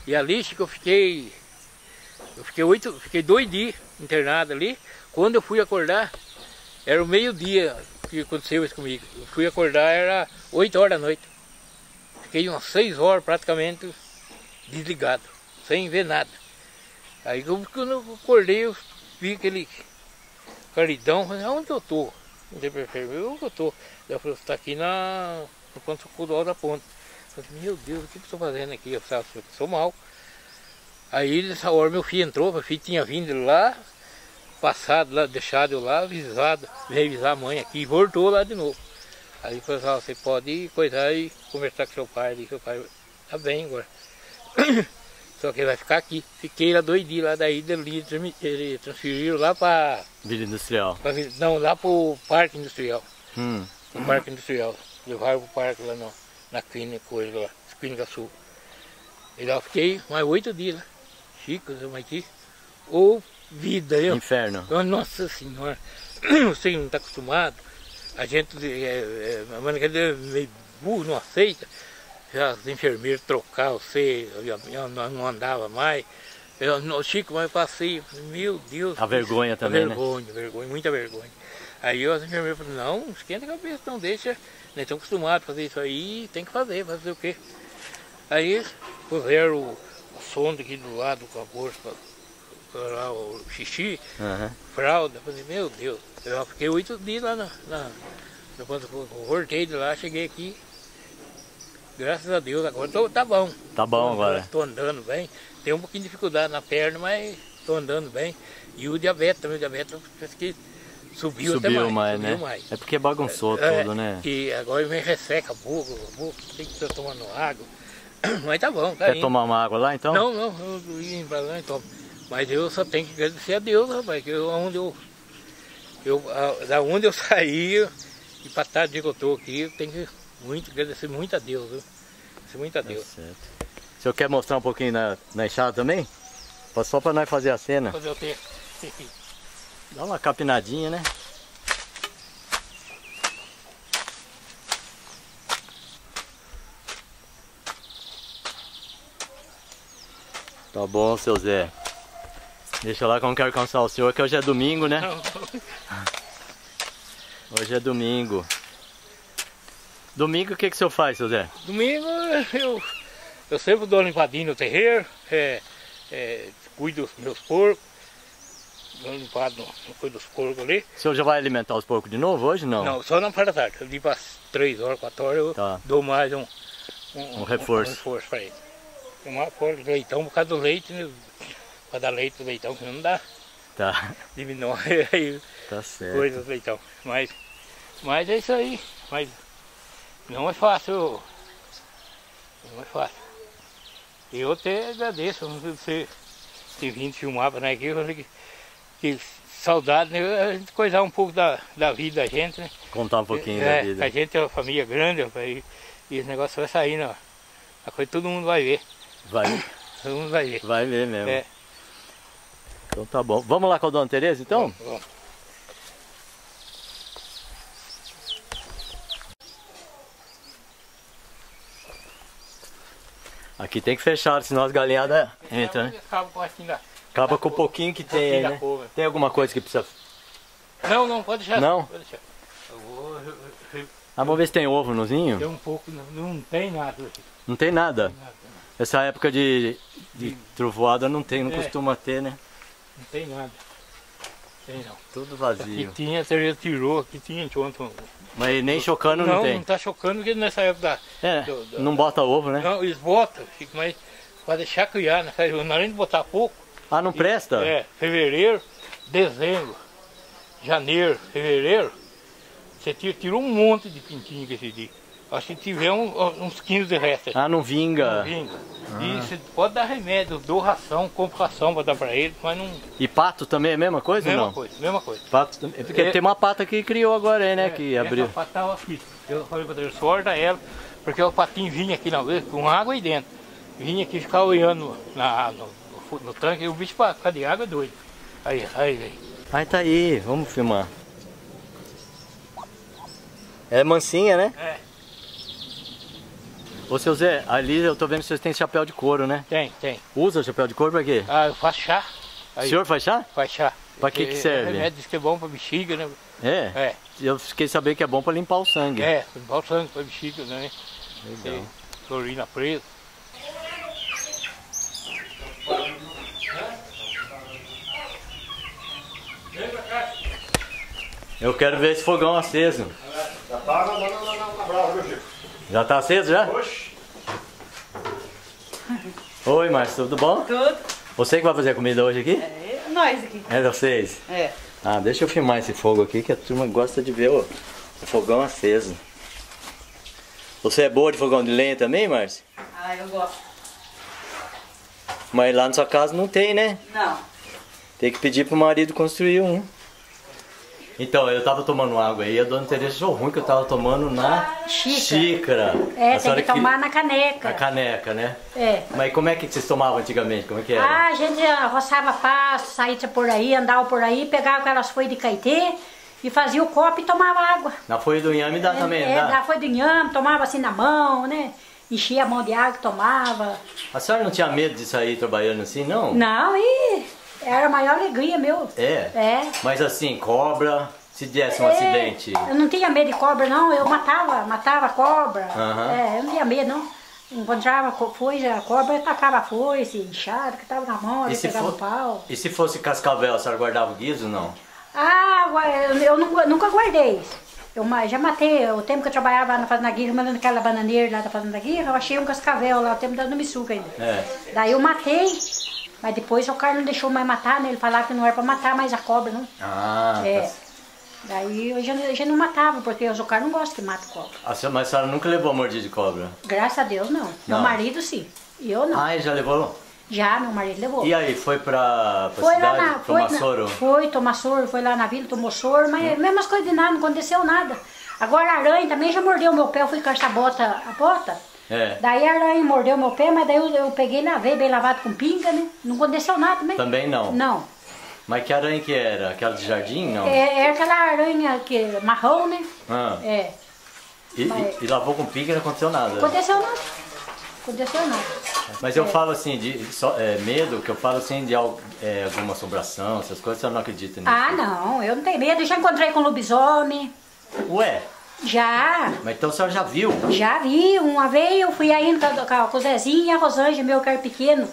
E ali que eu fiquei, eu fiquei oito, fiquei dois dias internado ali. Quando eu fui acordar, era o meio-dia que aconteceu isso comigo. Eu fui acordar, era oito horas da noite. Fiquei umas seis horas praticamente desligado, sem ver nada. Aí quando eu acordei, eu vi aquele caridão, falei, onde que eu tô? Não tem perfeito, onde que eu tô? Ela falou, você tá aqui na, no ponto do Alto da Ponte. Meu Deus, o que eu estou fazendo aqui? Eu falei, eu sou mal. Aí nessa hora meu filho entrou, meu filho tinha vindo lá, passado lá, deixado eu lá, avisado, revisar a mãe aqui e voltou lá de novo. Aí ele falou assim, você pode ir coisar e conversar com seu pai, seu pai tá bem agora. Só que ele vai ficar aqui. Fiquei lá dois dias lá, daí ele transferiu lá para... Vila Industrial. Pra, não, lá para o Parque Industrial. Hum. O Parque Industrial. Levaram para o parque lá não. Na clínica, coisa lá, clínica sul. E lá eu fiquei mais oito dias lá. Chico, mas aqui. Ô vida, eu. Inferno. Eu, nossa senhora, você não está acostumado. A gente, é, é, a mãe é meio burro, não aceita. Já os enfermeiros trocaram você, eu, eu não andava mais. Eu, não, Chico, mas eu passei, meu Deus. A vergonha isso, também, a vergonha, né? Vergonha, vergonha, muita vergonha. Aí os enfermeiros falaram, não, não esquenta a cabeça, não deixa. Nós estamos acostumados a fazer isso aí, tem que fazer, fazer o quê? Aí puseram o, o sonda aqui do lado com a bolsa para o xixi, uhum. Fralda, falei, meu Deus, eu fiquei oito dias lá na, na, quando eu voltei de lá, cheguei aqui, graças a Deus, agora tô, tá bom. Tá bom agora. Estou andando bem, tem um pouquinho de dificuldade na perna, mas estou andando bem. E o diabetes também, o diabetes eu penso que Subiu, subiu até mais, mais subiu né? Mais. É porque bagunçou é, tudo, né? E agora me resseca a boca, a boca, tem que estar tomando água. Mas tá bom, tá Quer indo. tomar uma água lá, então? Não, não, eu ia pra lá, então. Mas eu só tenho que agradecer a Deus, rapaz, que eu, onde eu, eu, a, da onde eu saí, e pra tarde que eu tô aqui, eu tenho que muito, agradecer muito a Deus, viu? Muito a Deus. Tá certo. O senhor quer mostrar um pouquinho na, na enxada também? Só para nós fazer a cena. Fazer o quê? Dá uma capinadinha, né? Tá bom, seu Zé. Deixa eu lá como quero alcançar o senhor, que hoje é domingo, né? Hoje é domingo. Domingo o que, que o senhor faz, seu Zé? Domingo eu, eu sempre dou uma limpadinha no terreiro, é, é, cuido dos meus porcos, dou uma limpada no, no cuido dos porcos ali. O senhor já vai alimentar os porcos de novo hoje, não? Não, só na parte da tarde. Eu limpo às três horas, quatro horas, eu tá. dou mais um, um, um reforço, um, um reforço para eles. Uma porca de leitão por causa do leite, né? Para dar leite do leitão, senão não dá. Tá. Diminui aí. Tá certo. Coisa do leitão. Mas, mas é isso aí. Mas não é fácil. Não é fácil. Eu até agradeço você ter vindo filmar para nós aqui. Eu falei que, que saudade, né? A gente coisar um pouco da, da vida da gente, né? Contar um pouquinho é, da vida. A gente é uma família grande, e, e esse negócio vai saindo, ó. A coisa todo mundo vai ver. Vai. Todo mundo vai ver. Vai ver mesmo. É. Então tá bom. Vamos lá com a Dona Tereza, então? Vamos, vamos. Aqui tem que fechar, senão as galinhadas é, entram, né? Acaba com, assim da, acaba da com o pouquinho que tem aí, né? Cor, tem alguma coisa que precisa... Não, não, pode deixar. Não? Pode deixar. Eu vou... Eu, eu, ah, vamos ver se tem ovo nozinho? Tem um pouco, não, não tem nada. Não tem nada? Não tem nada. Essa época de, de trovoada não tem, não é, costuma ter, né? Não tem nada. Tem não. Tudo vazio. Aqui tinha, a cerveja tirou, aqui tinha ontem. Mas nem chocando não, não tem? Não, não tá chocando porque nessa época da... É, do, do, não da, bota ovo, né? Não, eles botam, mas para deixar criar, né? Além de botar pouco... Ah, não e, presta? É, fevereiro, dezembro, janeiro, fevereiro, você tirou um monte de pintinho que esse dia. Acho que tiver um, uns quinze de resto. Ah, não vinga? Não vinga. Ah. E você pode dar remédio, dou ração, compro ração para dar para ele, mas não... E pato também é a mesma coisa mesma ou não? Mesma coisa, mesma coisa. Pato também. Porque é... tem uma pata que criou agora aí, né? É, que abriu. Essa pata estava frita. Eu falei para ele, sorda ela, porque o patinho vinha aqui na com água aí dentro. Vinha aqui ficar olhando na, no, no, no tanque, e o bicho para ficar de água é doido. Aí, aí, aí. Aí tá aí, vamos filmar. É mansinha, né? É. Ô, seu Zé, ali eu tô vendo que vocês têm chapéu de couro, né? Tem, tem. Usa chapéu de couro pra quê? Ah, eu faço chá. Aí. O senhor faz chá? Faz chá. Pra que que serve? O remédio diz que é bom pra bexiga, né? É? É. Eu fiquei sabendo que é bom pra limpar o sangue. É, limpar o sangue pra bexiga, né? Legal. Clorina presa. Eu quero ver esse fogão aceso. Já tá na, na, na, na brava, viu, Chico? Já tá aceso já? Oxi. Oi, Márcio, tudo bom? Tudo. Você que vai fazer a comida hoje aqui? É, nós aqui. É vocês? É. Ah, deixa eu filmar esse fogo aqui que a turma gosta de ver o, o fogão aceso. Você é boa de fogão de lenha também, Márcio? Ah, eu gosto. Mas lá na sua casa não tem, né? Não. Tem que pedir pro marido construir um. Então, eu tava tomando água aí, a Dona Tereza achou ruim que eu tava tomando na xícara. xícara. É, a tem que tomar que... na caneca. Na caneca, né? É. Mas como é que vocês tomavam antigamente? Como é que era? Ah, a gente roçava pasto, saía por aí, andava por aí, pegava aquelas folhas de caetê e fazia o copo e tomava água. Na folha do inhame dá é, também, é, dá? É, na folha do inhame, tomava assim na mão, né? Enchia a mão de água, tomava. A senhora não tinha medo de sair trabalhando assim, não? Não, e... Era a maior alegria, meu. É? É. Mas assim, cobra, se desse um é, acidente... Eu não tinha medo de cobra, não. Eu matava, matava cobra. Uhum. É, eu não tinha medo, não. Encontrava foice, a cobra, eu tacava foice, inchada, que tava na mão, ali pegava o pau. E se fosse cascavel, a senhora guardava o guiso ou não? Ah, eu, eu nunca guardei. Eu já matei, o tempo que eu trabalhava lá na Fazenda Guirra, mas naquela bananeira lá da Fazenda Guirra, eu achei um cascavel lá, o tempo da Dona Mitsuka ainda. É. Daí eu matei... Mas depois o Carlos não deixou mais matar, né? Ele falava que não era pra matar mais a cobra, não. Ah, é. Tá... Daí eu já, eu já não matava, porque o Carlos não gosta que mata cobra. A senhora, mas a senhora nunca levou a mordida de cobra? Graças a Deus, não. não. Meu marido, sim. E eu, não. Ah, ele já levou? Já, meu marido levou. E aí, foi pra, pra foi cidade? Lá na, foi tomar na, soro? Foi, tomar soro. Foi lá na vila, tomou soro. Mas hum. mesmas coisas de nada, não aconteceu nada. Agora a aranha também já mordeu o meu pé. Eu fui com essa bota, a bota. É. Daí a aranha mordeu meu pé, mas daí eu, eu peguei e lavei, bem lavado com pinga, né? Não aconteceu nada também. Também não? Não. Mas que aranha que era? Aquela de jardim, não? É, é aquela aranha que, marrom, né? Ah. É. E, mas... e lavou com pinga e não aconteceu nada? Não aconteceu nada. Aconteceu nada. Mas eu é. falo assim, de só, é, medo, que eu falo assim de é, alguma assombração, essas coisas, você não acredita nisso? Ah, não. Eu não tenho medo. Eu já encontrei com lobisomem. Ué? Já. Mas então a senhora já viu? Já vi. Uma vez eu fui ainda com o Zezinho e a Rosângela, meu que era pequeno,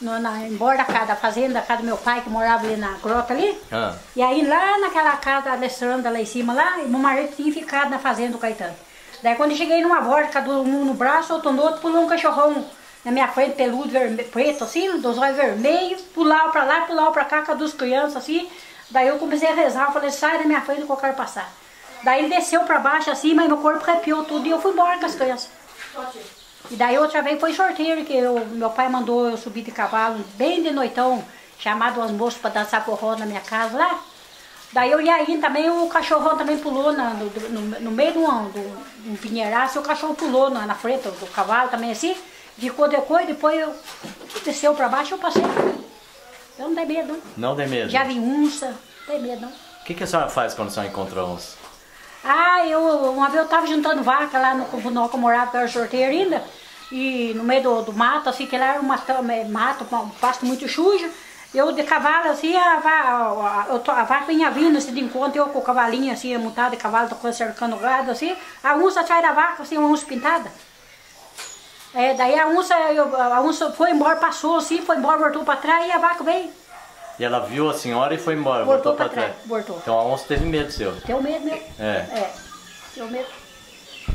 no, na, embora da casa da fazenda, da casa do meu pai, que morava ali na grota ali. Ah. E aí lá naquela casa da Alessandra, lá em cima, lá, meu marido tinha ficado na fazenda do Caetano. Daí quando eu cheguei numa volta, cada um no braço, outro no outro, pulou um cachorrão na minha frente, peludo, verme... preto assim, dos olhos vermelhos, pulava pra lá, pulava pra cá, com as duas crianças assim. Daí eu comecei a rezar, eu falei, sai da minha frente que eu quero passar. Daí ele desceu pra baixo assim, mas meu corpo arrepiou tudo e eu fui embora com as crianças. E daí outra vez foi sorteio, que eu, meu pai mandou eu subir de cavalo, bem de noitão, chamado umas moças pra dançar forró na minha casa lá. Daí eu ia aí também, o cachorrão também pulou na, no, no, no meio de um, de um pinheiraço, o cachorro pulou na, na frente do cavalo também assim, ficou de cor, depois eu desceu pra baixo e eu passei. Eu não dei medo, não. Não dei medo? Já vi unça, não dei medo, não. O que, que a senhora faz quando a senhora encontra unça? Ah, eu, uma vez eu tava juntando vaca lá no que eu morava, que era sorteiro ainda, e no meio do, do mato, assim, que lá era um mato, um pasto muito sujo. Eu de cavalo, assim, a, a, a, a vaca vinha vindo, assim, de encontro, eu com o cavalinho, assim, montado de cavalo, tocando, cercando o gado, assim, a onça sai da vaca, assim, uma onça pintada. É, daí a onça, eu, a onça foi embora, passou, assim, foi embora, voltou pra trás, e a vaca veio. E ela viu a senhora e foi embora, voltou, voltou pra, pra trás. trás. Voltou. Então a onça teve medo seu. Teu medo, né? É. É, teu medo.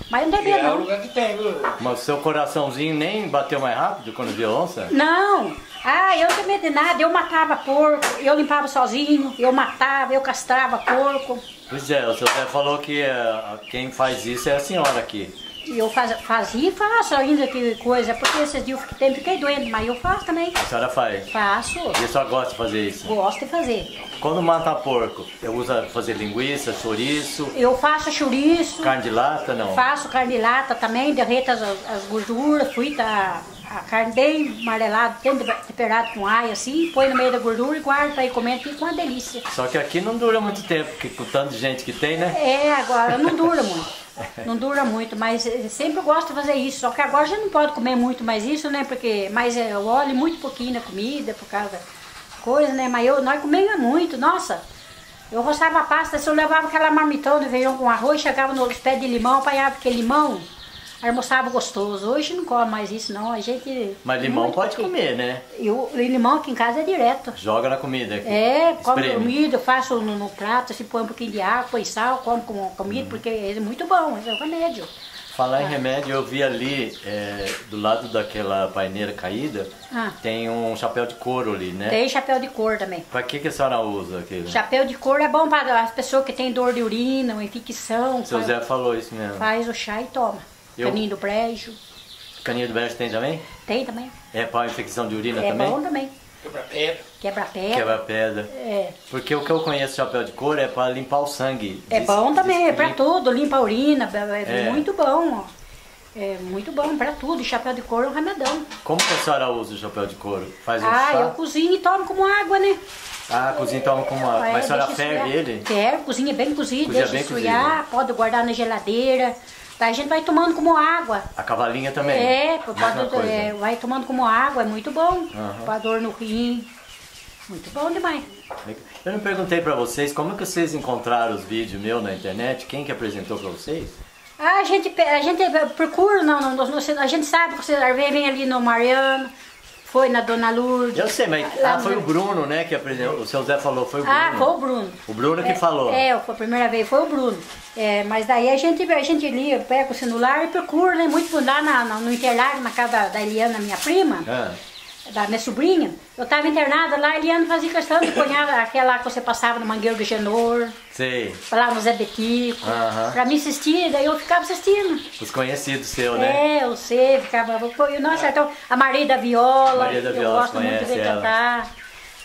Mas não tem medo, não. É o lugar que tem, viu? Mas o seu coraçãozinho nem bateu mais rápido quando viu a onça? Não. Ah, eu não tenho medo de nada. Eu matava porco, eu limpava sozinho, eu matava, eu castrava porco. Pois é, o seu Zé falou que é, quem faz isso é a senhora aqui. Eu faz, fazia e faço ainda que coisa, porque esses dias que tem, fiquei doente, mas eu faço também. A senhora faz? Faço. E a senhora gosta de fazer isso? Gosto de fazer. Quando mata porco, eu uso fazer linguiça, chouriço? Eu faço chouriço. Carne de lata, não? Faço carne de lata também, derreto as, as gorduras, frita a, a carne bem amarelada, bem temperada com alho assim, põe no meio da gordura e guardo para ir comendo, fica uma delícia. Só que aqui não dura muito tempo, porque com o tanto de gente que tem, né? É, agora não dura muito. Não dura muito, mas sempre eu gosto de fazer isso, só que agora já não pode comer muito mais isso, né, porque, mas eu olho muito pouquinho na comida, por causa da coisa, né, mas eu, nós comemos muito, nossa, eu roçava a pasta, se eu levava aquela marmitão de feijão com arroz, chegava nos pés de limão, apanhava aquele limão, almoçava gostoso, hoje não come mais isso não, a gente... Mas limão pode comer, né? Eu, limão aqui em casa é direto. Joga na comida aqui. É, come comida, faço no, no prato, assim, põe um pouquinho de água, põe sal, come com comida, uhum. Porque é muito bom, é um remédio. Falar ah. em remédio, eu vi ali, é, do lado daquela paineira caída, ah. tem um chapéu de couro ali, né? Tem chapéu de couro também. Pra que que a senhora usa aquilo? Chapéu de couro é bom para as pessoas que têm dor de urina, uma infecção. Seu Zé falou isso mesmo. Faz o chá e toma. Eu... Caninho do brejo. Caninho do brejo tem também? Tem também. É para infecção de urina é também? É bom também. Quebra-pedra. Quebra-pedra. Quebra-pedra. É. Porque o que eu conheço chapéu de couro é para limpar o sangue. É bom também, é para tudo, limpa a urina, é, é. muito bom. Ó. É muito bom para tudo, chapéu de couro é um remedão. Como que a senhora usa o chapéu de couro? Faz um ah, chá? Eu cozinho e tomo como água, né? Ah, cozinha toma com uma... É, mas a senhora ferve ele? Ferve, cozinha bem cozido, cozinha deixa esfriar, pode guardar na geladeira. Tá, a gente vai tomando como água. A cavalinha também? É, pode, é vai tomando como água, é muito bom. Uhum. Para dor no rim, muito bom demais. Eu não perguntei para vocês, como é que vocês encontraram os vídeos meus na internet? Quem que apresentou para vocês? A gente, a gente procura, não, não, não, a gente sabe que vocês vêm ali no Mariano. Foi na Dona Lourdes. Eu sei, mas ah, foi o Bruno, né, que apresentou. O seu Zé falou, foi o Bruno. Ah, foi o Bruno. O Bruno que é, falou. É, foi a primeira vez, foi o Bruno. É, mas daí a gente, a gente lia, pega o celular e procura, né, muito lá na, na, no Interlago, na casa da, da Eliana, minha prima, é. da minha sobrinha. Eu estava internada lá, a Eliana fazia questão de cunhar aquela que você passava no Mangueiro do Genor. Sei. Lá no Zé Betico. Uh-huh. Pra me assistir, daí eu ficava assistindo. Os conhecidos seus, né? É, eu sei, ficava... Nossa, então, a Maria da Viola. Maria da Viola, eu gosto muito de ver cantar.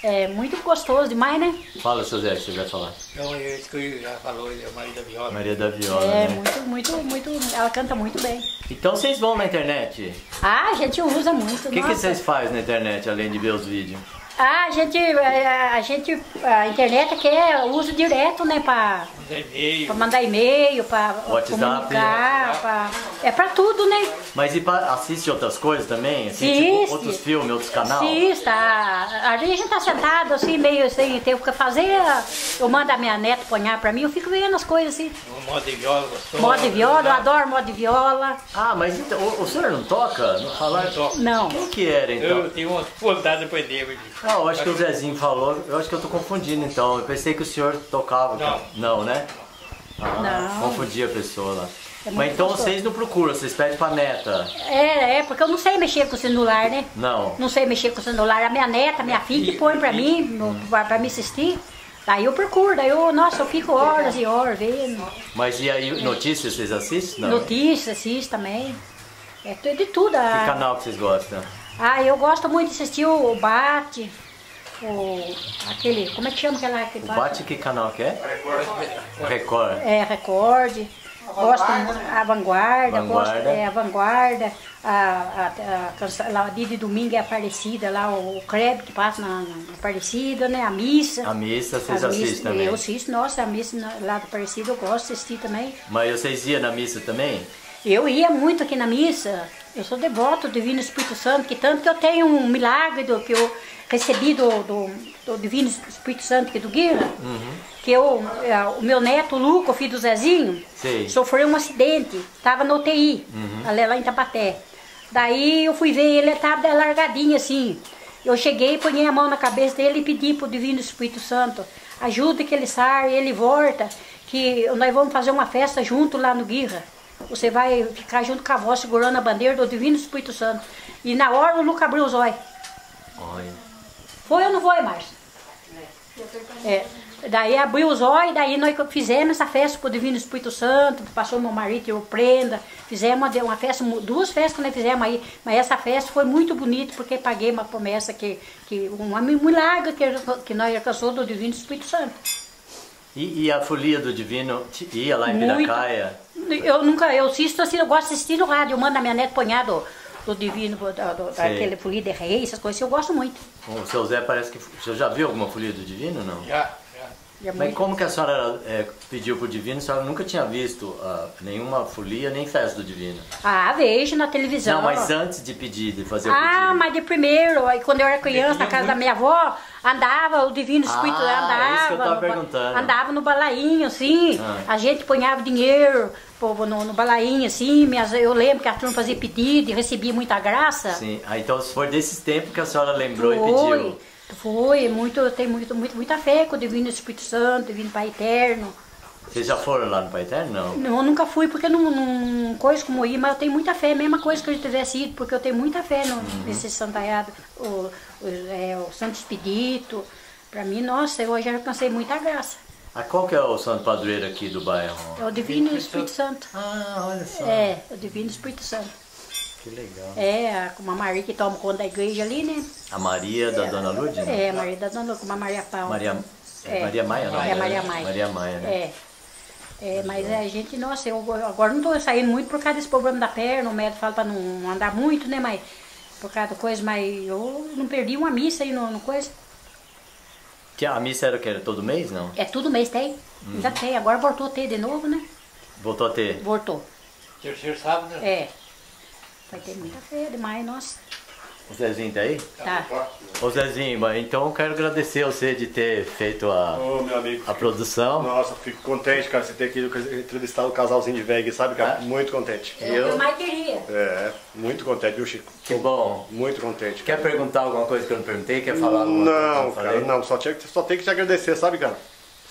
É muito gostoso demais, né? Fala, seu Zé, se você vai falar. Não, esse que eu já falou, é Maria da Viola. Maria da Viola, É, né? muito, muito, muito... Ela canta muito bem. Então vocês vão na internet? Ah, a gente usa muito. O que, que vocês fazem na internet, além de ver os vídeos? Ah, a gente... A, gente, a internet aqui é uso direto, né? Pra mandar e-mail, pra comunicar, pra, é pra tudo, né? Mas e pra, assiste outras coisas também? Assim, tipo, outros filmes, outros canais? Assista. A, a gente tá sentado assim, meio sem ter o que fazer. Eu mando a minha neta ponhar pra mim, eu fico vendo as coisas assim. O modo de viola, gostou? Modo de viola, eu adoro modo de viola. Ah, mas então, o, o senhor não toca? Não fala? Não. O que era, então? Eu tenho uma vontade de aprender. Ah, eu acho que o Zezinho falou, eu acho que eu tô confundindo então, eu pensei que o senhor tocava. Não, não né? Ah, não. Confundi a pessoa lá. É. Mas então gostoso. Vocês não procuram, vocês pedem pra neta. É, é, porque eu não sei mexer com o celular, né? Não. Não sei mexer com o celular, a minha neta, a minha filha que põe pra mim, no, pra, pra me assistir. Daí eu procuro, daí eu, nossa, eu fico horas e horas vendo. Mas e aí, notícias vocês assistem? Não, notícias, é? Assisto também. É de tudo. A... Que canal que vocês gostam? Ah, eu gosto muito de assistir o Bate, o... aquele... Como é que chama aquela... Aquele o Bate, que canal que é? Record. É, Record. Gosto a Vanguarda, gosto, é, a Vanguarda, a, a, a, a de domingo é Aparecida, lá o, o crepe que passa na, na Aparecida, né, a missa. A missa vocês a assistem missa, também? Eu assisto, nossa, a missa lá da Aparecida eu gosto de assistir também. Mas vocês iam na missa também? Eu ia muito aqui na missa, eu sou devoto do Divino Espírito Santo, que tanto que eu tenho um milagre do, que eu recebi do, do, do Divino Espírito Santo aqui do Guirra, uhum. que eu, o meu neto, o Luca, o filho do Zezinho, Sei. sofreu um acidente, estava na U T I, uhum. lá em Tabaté. Daí eu fui ver, ele estava largadinho assim, eu cheguei, ponhei a mão na cabeça dele e pedi para o Divino Espírito Santo, ajuda que ele saia, ele volta, que nós vamos fazer uma festa junto lá no Guirra. Você vai ficar junto com a avó, segurando a bandeira do Divino Espírito Santo. E na hora o Luca abriu os olhos. Olha. Foi ou não foi, Márcio? É. Daí abriu os olhos, daí nós fizemos essa festa pro Divino Espírito Santo, passou meu marido e eu prenda, fizemos uma festa, duas festas que nós fizemos aí, mas essa festa foi muito bonita, porque paguei uma promessa, que, que um milagre que, que nós alcançou do Divino Espírito Santo. E, e a folia do Divino ia lá em Piracaia? Eu nunca, eu assisto assim, eu gosto de assistir no rádio, eu mando a minha neta ponhar do, do Divino, do, do, daquele folia de rei, essas coisas, eu gosto muito. O seu Zé parece que, o senhor já viu alguma folia do Divino, não? Já, já. Mas como que a senhora é, pediu pro Divino, a senhora nunca tinha visto uh, nenhuma folia, nem festa do Divino? Ah, vejo na televisão. Não, mas antes de pedir, de fazer o pedido. Ah, mas de primeiro, aí quando eu era criança, na casa muito... da minha avó, andava, o Divino Espírito ah, andava, é isso que eu tava perguntando. Andava no balainho, assim, ah. a gente ponhava dinheiro povo, no, no balainho, assim, minhas, eu lembro que a turma fazia pedido e recebia muita graça. Sim, ah, então foi desses tempos que a senhora lembrou foi, e pediu. Foi, muito, eu tenho muito, muito, muita fé com o Divino Espírito Santo, Divino Pai Eterno. Vocês já foram lá no Pai Eterno, não? Não, eu nunca fui, porque não, não coisa como ir, mas eu tenho muita fé, mesma coisa que eu tivesse ido, porque eu tenho muita fé no, uhum. nesse santaiado, o, o, é, o Santo Expedito. Pra mim, nossa, eu já alcancei muita graça. Ah, qual que é o santo padroeiro aqui do bairro? É o Divino Espírito Santo. Ah, olha só. É, o Divino Espírito Santo. Que legal. É, com a Maria que toma conta da igreja ali, né? A Maria da é, Dona Lourdes? Né? É, a Maria da Dona Lourdes, com a Maria Paula. Maria, é, é, Maria Maia, não? É, Maria Maia. Maria Maia, né? É. É, mas a gente, nossa, eu agora não estou saindo muito por causa desse problema da perna, o médico fala para não andar muito, né, mas por causa da coisa, mas eu não perdi uma missa aí no, no coisa. Que a missa era o que? Era todo mês, não? É, todo mês tem, uhum. ainda tem, agora voltou a ter de novo, né? Voltou a ter? Voltou. Terceiro sábado, né? É, vai ter muita fé demais, nossa. O Zezinho tá aí? Tá. Ô Zezinho, então eu quero agradecer a você de ter feito a, Ô, meu amigo, a produção. Nossa, fico contente, cara, você ter aqui entrevistado o casalzinho de velho, sabe, cara? Ah. Muito contente. É eu... o que eu mais queria. É, muito contente, viu, Chico? Que bom. Muito contente. Quer perguntar alguma coisa que eu não perguntei? Quer falar alguma coisa? Não, cara, não, só, tinha, só tem que te agradecer, sabe, cara?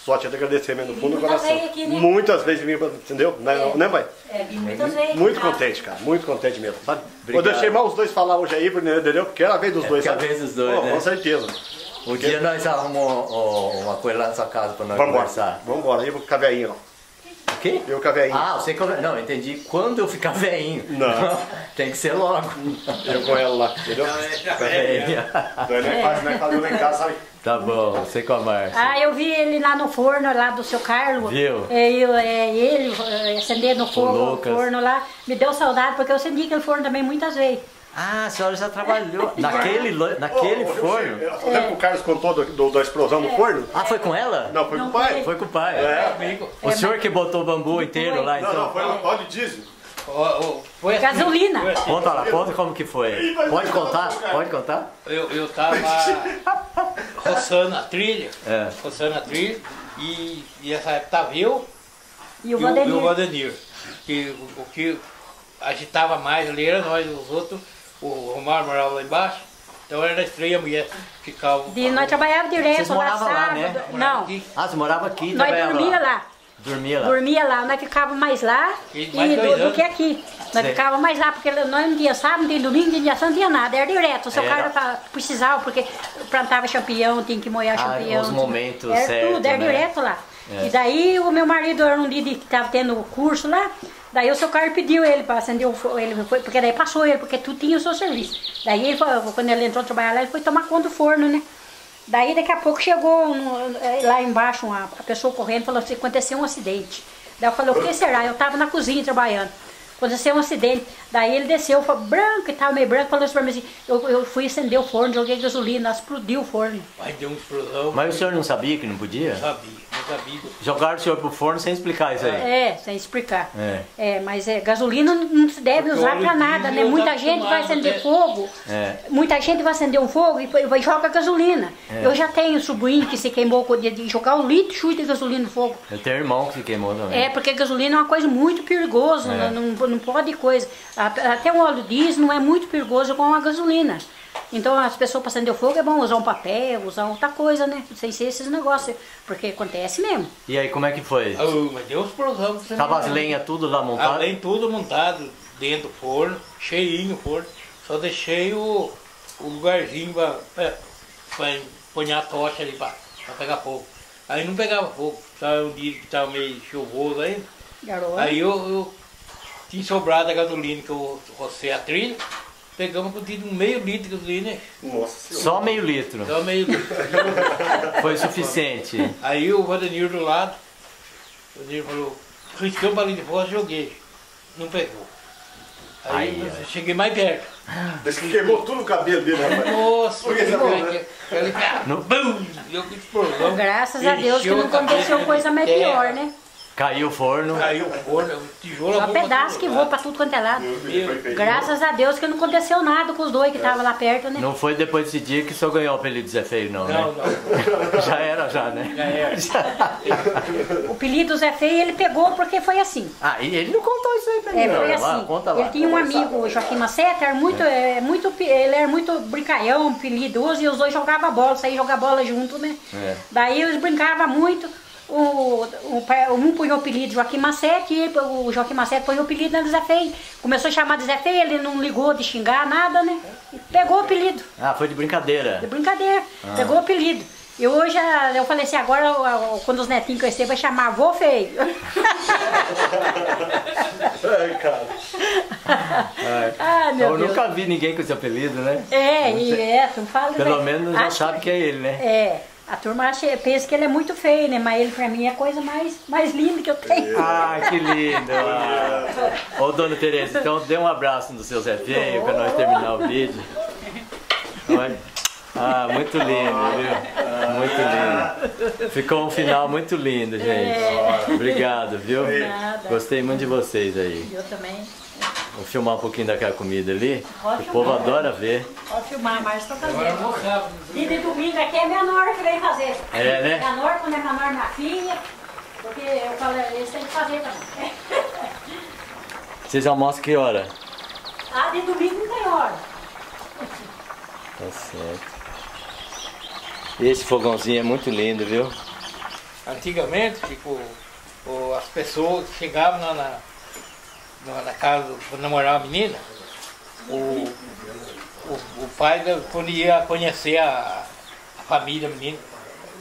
Só tinha que agradecer mesmo, no fundo do coração. Aqui, né? Muitas vezes vim, entendeu? É. Não, né, pai? É, vim muitas vezes. Muito cara. contente, cara. Muito contente mesmo, sabe? Obrigado. Eu deixei mal os dois falar hoje aí, entendeu? Porque era a vez dos é, dois, sabe? Era a vez dos dois, oh, né? Com certeza. Um Porque... dia nós arrumamos oh, uma coisa lá na sua casa pra nós Vamos conversar. Vamos embora, aí eu vou ficar velhinho, ó. O quê? Eu ficar veinho. Ah, você... Não, entendi. Quando eu ficar veinho. Não. Tem que ser logo. Eu com ela lá, entendeu? Não, é já velha. Então ele faz, né? Faz lá em casa, sabe? Tá bom, você com a Márcia. Ah, eu vi ele lá no forno, lá do Seu Carlos. Viu? Eu, é, ele acendendo o fogo, o forno lá. Me deu saudade, porque eu acendi aquele forno também muitas vezes. Ah, a senhora já trabalhou naquele, naquele oh, forno? Lembra que o Carlos contou do, do, da explosão no forno? Ah, foi com ela? Não, foi não, com o pai. Foi, foi com o pai. É, amigo. O é, senhor mas... que botou o bambu inteiro foi. lá, então? Não, não, foi um óleo diesel. Oh, oh, foi assim, gasolina. Foi assim. Conta lá, conta como que foi. Pode contar, pode contar. Eu, eu tava roçando a trilha, é. roçando a trilha, e, e essa época tava eu e o Vandenir. Que o que agitava mais ali era nós, os outros. O Romário morava lá embaixo, então era estranha a mulher ficava... E nós trabalhávamos direto. Vocês moravam lá, né? Não. Aqui. Ah, você morava aqui, nós dormia lá. lá. Dormia lá? Dormia lá, nós ficávamos mais lá e, mais e do, do que aqui. Nós ficávamos mais lá, porque nós não tinha sábado, não tinha domingo, não tinha sábado, não tinha nada, era direto. O seu cara precisava, porque plantava champião, tinha que molhar ah, champião. Os momentos certos, Era tudo, era né? direto lá. É. E daí o meu marido era um dia que estava tendo o curso lá. Daí o seu Carlos pediu ele para acender o fogo, ele foi, porque daí passou ele, porque tu tinha o seu serviço. Daí ele foi, quando ele entrou a trabalhar lá, ele foi tomar conta do forno, né? Daí daqui a pouco chegou um, lá embaixo uma, a pessoa correndo e falou assim, aconteceu um acidente. Daí eu falei, o que será? Eu estava na cozinha trabalhando. Aconteceu um acidente. Daí ele desceu, falou, branco e tal, meio branco, falou assim pra mim assim, eu, eu fui acender o forno, joguei gasolina, explodiu o forno. Mas deu um explosão. Mas o senhor não sabia que não podia? Não sabia, não sabia. Jogaram o senhor pro forno sem explicar isso aí. É, sem explicar. É, é mas é, gasolina não se deve Porque usar pra nada, né? Muita gente vai acender é. fogo, é. muita gente vai acender um fogo e, e joga gasolina. É. Eu já tenho sobrinho que se queimou, de jogar um litro chuta de gasolina no fogo. Eu tenho irmão que se queimou também. É, porque gasolina é uma coisa muito perigosa, é. não Não pode coisa. Até o óleo diesel não é muito perigoso com a gasolina. Então as pessoas para acender o fogo é bom usar um papel, usar outra coisa, né? Sem ser esses negócios, porque acontece mesmo. E aí como é que foi? Oh, mas deu uns problemas. Tava as lenhas tudo lá montado? A lenha tudo montado dentro do forno, cheinho o forno. Só deixei o, o lugarzinho para pôr a tocha ali para pegar fogo. Aí não pegava fogo. Tava um dia que estava meio chuvoso aí. Garoto. Aí eu... eu tinha sobrado a gasolina que eu rocei a trilha, pegamos um meio litro de gasolina. Nossa Senhora. Só meio litro? Só meio litro. Foi suficiente. Aí o Vandenir do lado, o Vandenir falou, risquei um balinho de fósforo e joguei. Não pegou. Aí ai, eu ai. cheguei mais perto. Desse que queimou tudo o cabelo dele, rapaz. Nossa, bum! Graças a Deus que não aconteceu coisa mais pior, né? Caiu o forno. Caiu o forno, tijolo. Só pedaço que voa pra tudo quanto é lado. Graças a Deus que não aconteceu nada com os dois que estavam lá perto, né? Não foi depois desse dia que só ganhou o apelido de Zé Feio, não, não, né? Não. Já era, já, né? Já era. O apelido do Zé Feio ele pegou porque foi assim. Ah, e ele não contou isso aí pra mim. É, foi assim. Lá, conta lá. Ele tinha um amigo, o Joaquim Macete, era muito, é. É, muito, ele era muito brincalhão, apelidoso, e os dois jogavam bola, saíam jogar bola junto, né? É. Daí eles brincavam muito. O, o, um punha o apelido Joaquim Macete, e o Joaquim Macete põe o apelido no Zé Feio. Começou a chamar de Zé Feio, ele não ligou de xingar, nada, né? Pegou o apelido. Ah, foi de brincadeira. De brincadeira, ah. pegou o apelido. E hoje, eu falei assim, agora quando os netinhos crescer vai chamar avô feio. Ai, cara. Ai. Ai, meu eu Deus. Nunca vi ninguém com esse apelido, né? É, não e é, tu fala. Pelo né? menos já Acho sabe que... que é ele, né? É. A turma acha, pensa que ele é muito feio, né? Mas ele pra mim é a coisa mais, mais linda que eu tenho. Ah, que lindo! Ô, oh, Dona Tereza, então dê um abraço no seu Zé Feio pra nós terminar o vídeo. Olha. Ah, muito lindo, viu? Muito lindo. Ficou um final muito lindo, gente. Obrigado, viu? Gostei muito de vocês aí. Eu também. Vou filmar um pouquinho daquela comida ali. Pode o filmar, povo adora ver. Pode filmar, mas tá fazendo. Agora eu vou rápido. E de domingo aqui é minha nora que vem fazer. É, né? Minha nora, quando é minha nora, minha filha. Porque eu falei, eles têm que fazer também. Vocês almoçam que hora? Ah, de domingo não tem hora. Tá certo. Esse fogãozinho é muito lindo, viu? Antigamente, tipo, as pessoas chegavam na... na... na casa, quando namorava a menina, o, o, o pai, quando ia conhecer a, a família da menina,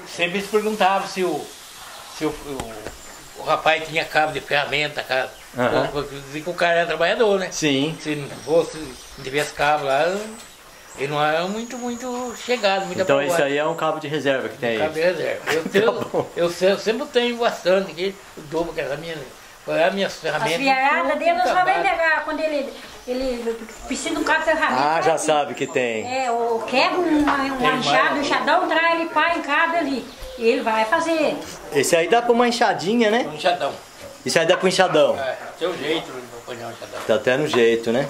sempre se perguntava se o, se o, o, o rapaz tinha cabo de ferramenta, cara. Uhum. O cara era trabalhador, né? Sim. Se não fosse, não tivesse cabo lá, ele não era muito, muito chegado, muito Então isso aí é um cabo de reserva que tem um aí. Cabo de reserva. Eu, tenho, eu, eu sempre tenho bastante aqui, eu dou porque essa minha... As minhas ferramentas. A fiada dele só vai pegar quando ele, ele precisa de um cabo de ferramenta. Ah, já sabe que tem. É, ou quebra um manchado, um enxadão, traz ele para a encada ali. E ele vai fazer. Esse aí dá para uma enxadinha, né? Um enxadão. Isso aí dá para um enxadão. É, seu jeito, para um enxadão. Tá até no jeito, né?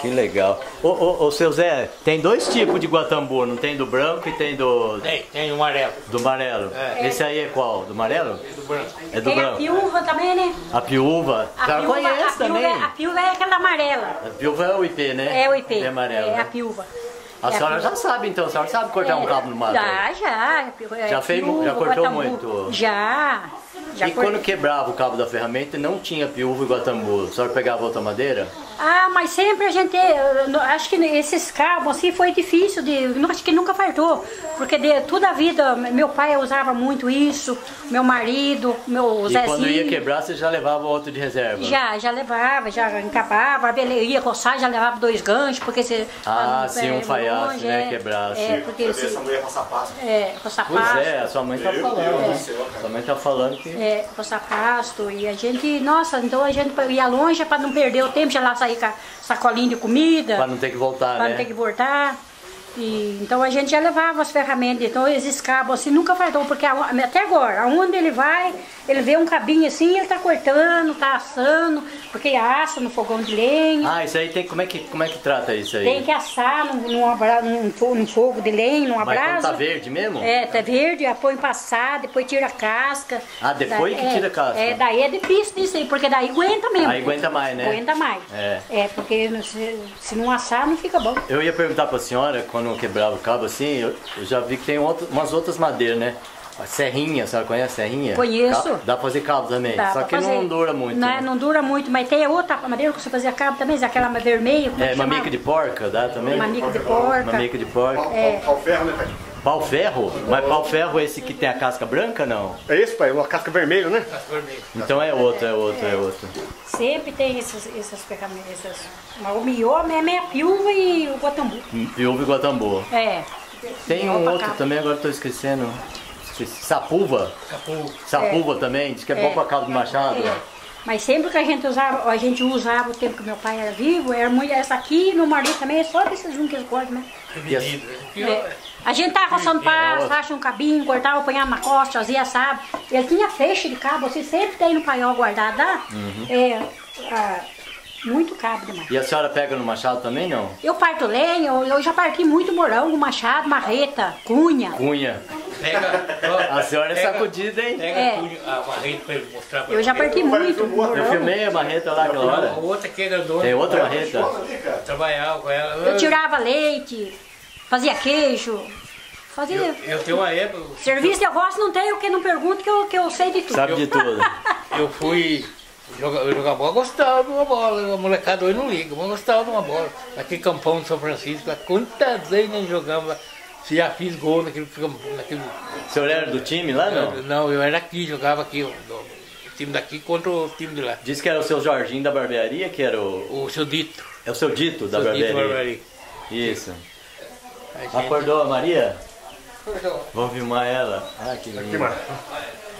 Que legal. Ô, ô, ô, seu Zé, tem dois tipos de guatambô, não tem do branco e tem do... Tem, tem do amarelo. Do amarelo. É. Esse aí é qual? Do amarelo? É do branco. É do tem branco. Tem a piúva também, né? A piúva? A Já piúva, conhece a piúva, também. A piúva é aquela amarela. A piúva é o I P, né? É o I P. É amarelo. É, né? A piúva. A senhora já sabe então, a senhora sabe cortar um cabo no mato? Já, já. Já fez, já cortou muito? Já. E quando quebrava o cabo da ferramenta não tinha piúva e guatambu, a senhora pegava outra madeira? Ah, mas sempre a gente, acho que esses cabos assim foi difícil, de, acho que nunca faltou, porque de toda a vida meu pai usava muito isso, meu marido, meu Zezinho. E quando ia quebrar você já levava outro de reserva? Já, já levava, já encapava, ia coçar, já levava dois ganchos, porque você... Ah, sim, um falhava. Longe, né, é, quebrasse. É, porque esse... essa mulher com sapato. É, com sapato. Pois é, a sua mãe tá Meu falando. Deus é. Céu, sua mãe tá falando que... É, com sapato. E a gente, nossa, então a gente ia longe para não perder o tempo, já lá sair com a sacolinha de comida. Para não ter que voltar, pra né? Para não ter que voltar. E, então a gente já levava as ferramentas. Então esses cabos assim nunca faltou, porque até agora, aonde ele vai, ele vê um cabinho assim, ele tá cortando, tá assando, porque assa no fogão de lenha. Ah, isso aí tem, como é que, como é que trata isso aí? Tem que assar num, num, abra, num, num fogo de lenha, numa brasa. Mas quando tá verde mesmo? É, tá verde, põe passar, depois tira a casca. Ah, depois daí, que tira a casca? É, daí é difícil disso aí, porque daí aguenta mesmo. Aí aguenta mais, né? Aguenta mais. É, é porque se, se não assar, não fica bom. Eu ia perguntar pra senhora, quando não quebrava o cabo assim, eu, eu já vi que tem outro, umas outras madeiras, né? A serrinha, a senhora conhece a serrinha? Conheço. Cabo, dá pra fazer cabo também, dá, só que fazer. Não dura muito. Não, né? Não dura muito, mas tem outra madeira que você fazia cabo também, aquela vermelha. É, mamica de porca, dá também? Mamica de porca. Mamica de porca. É. Pau-ferro, né, pai? Pau-ferro? Mas pau-ferro é esse que tem a casca branca, não? É isso, pai, uma casca vermelha, né? Casca vermelha. Então é outra, é outra, é, é outra. Sempre tem essas ferramentas. Essas... O miô mesmo é a piúva e o guatambu. Piúva e guatambu. É. Tem um outro cabo também, agora estou esquecendo. Sapuva? Sapuva. Sapuva é. Também, diz que é, é. Bom para cabo de machado. É. Mas sempre que a gente usava, a gente usava o tempo que meu pai era vivo, era muito essa aqui e meu marido também, é só desses um que eles gostam, né? É. É. A gente tava roçando pasto, acha um cabinho, cortava, apanhava uma costa, fazia assado. Ele tinha feixe de cabo, assim, sempre tem no paiol guardado, tá? Uhum. É, a, muito cabo demais. E a senhora pega no machado também, não? Eu parto lenha, eu, eu já parti muito morango, machado, marreta, cunha. Cunha. Pega, ó, a senhora é sacudida, hein? Pega é. A marreta pra ele mostrar pra Eu já parti eu muito. Eu filmei a marreta lá aquela hora. Outra que era dona. Tem outra marreta? Trabalhava com ela. Eu tirava leite, fazia queijo. Fazia... Eu, eu tenho uma época... Serviço de negócio não tenho, porque não pergunto que eu, que eu sei de tudo. Sabe de tudo. Eu fui... Jogar joga bola, gostava de uma bola, a molecada hoje não liga, mas gostava de uma bola. Naquele campão de São Francisco, quantas vezes nós jogamos, se já fiz gol naquele campão. O senhor era do time lá, não? Não, eu era aqui, jogava aqui, o, o time daqui contra o time de lá. Diz que era o seu Jorginho da barbearia, que era o... O seu Dito. É o seu Dito da barbearia. barbearia. Isso. A gente... Acordou a Maria? Acordou. Vou filmar ela. Ah, que linda.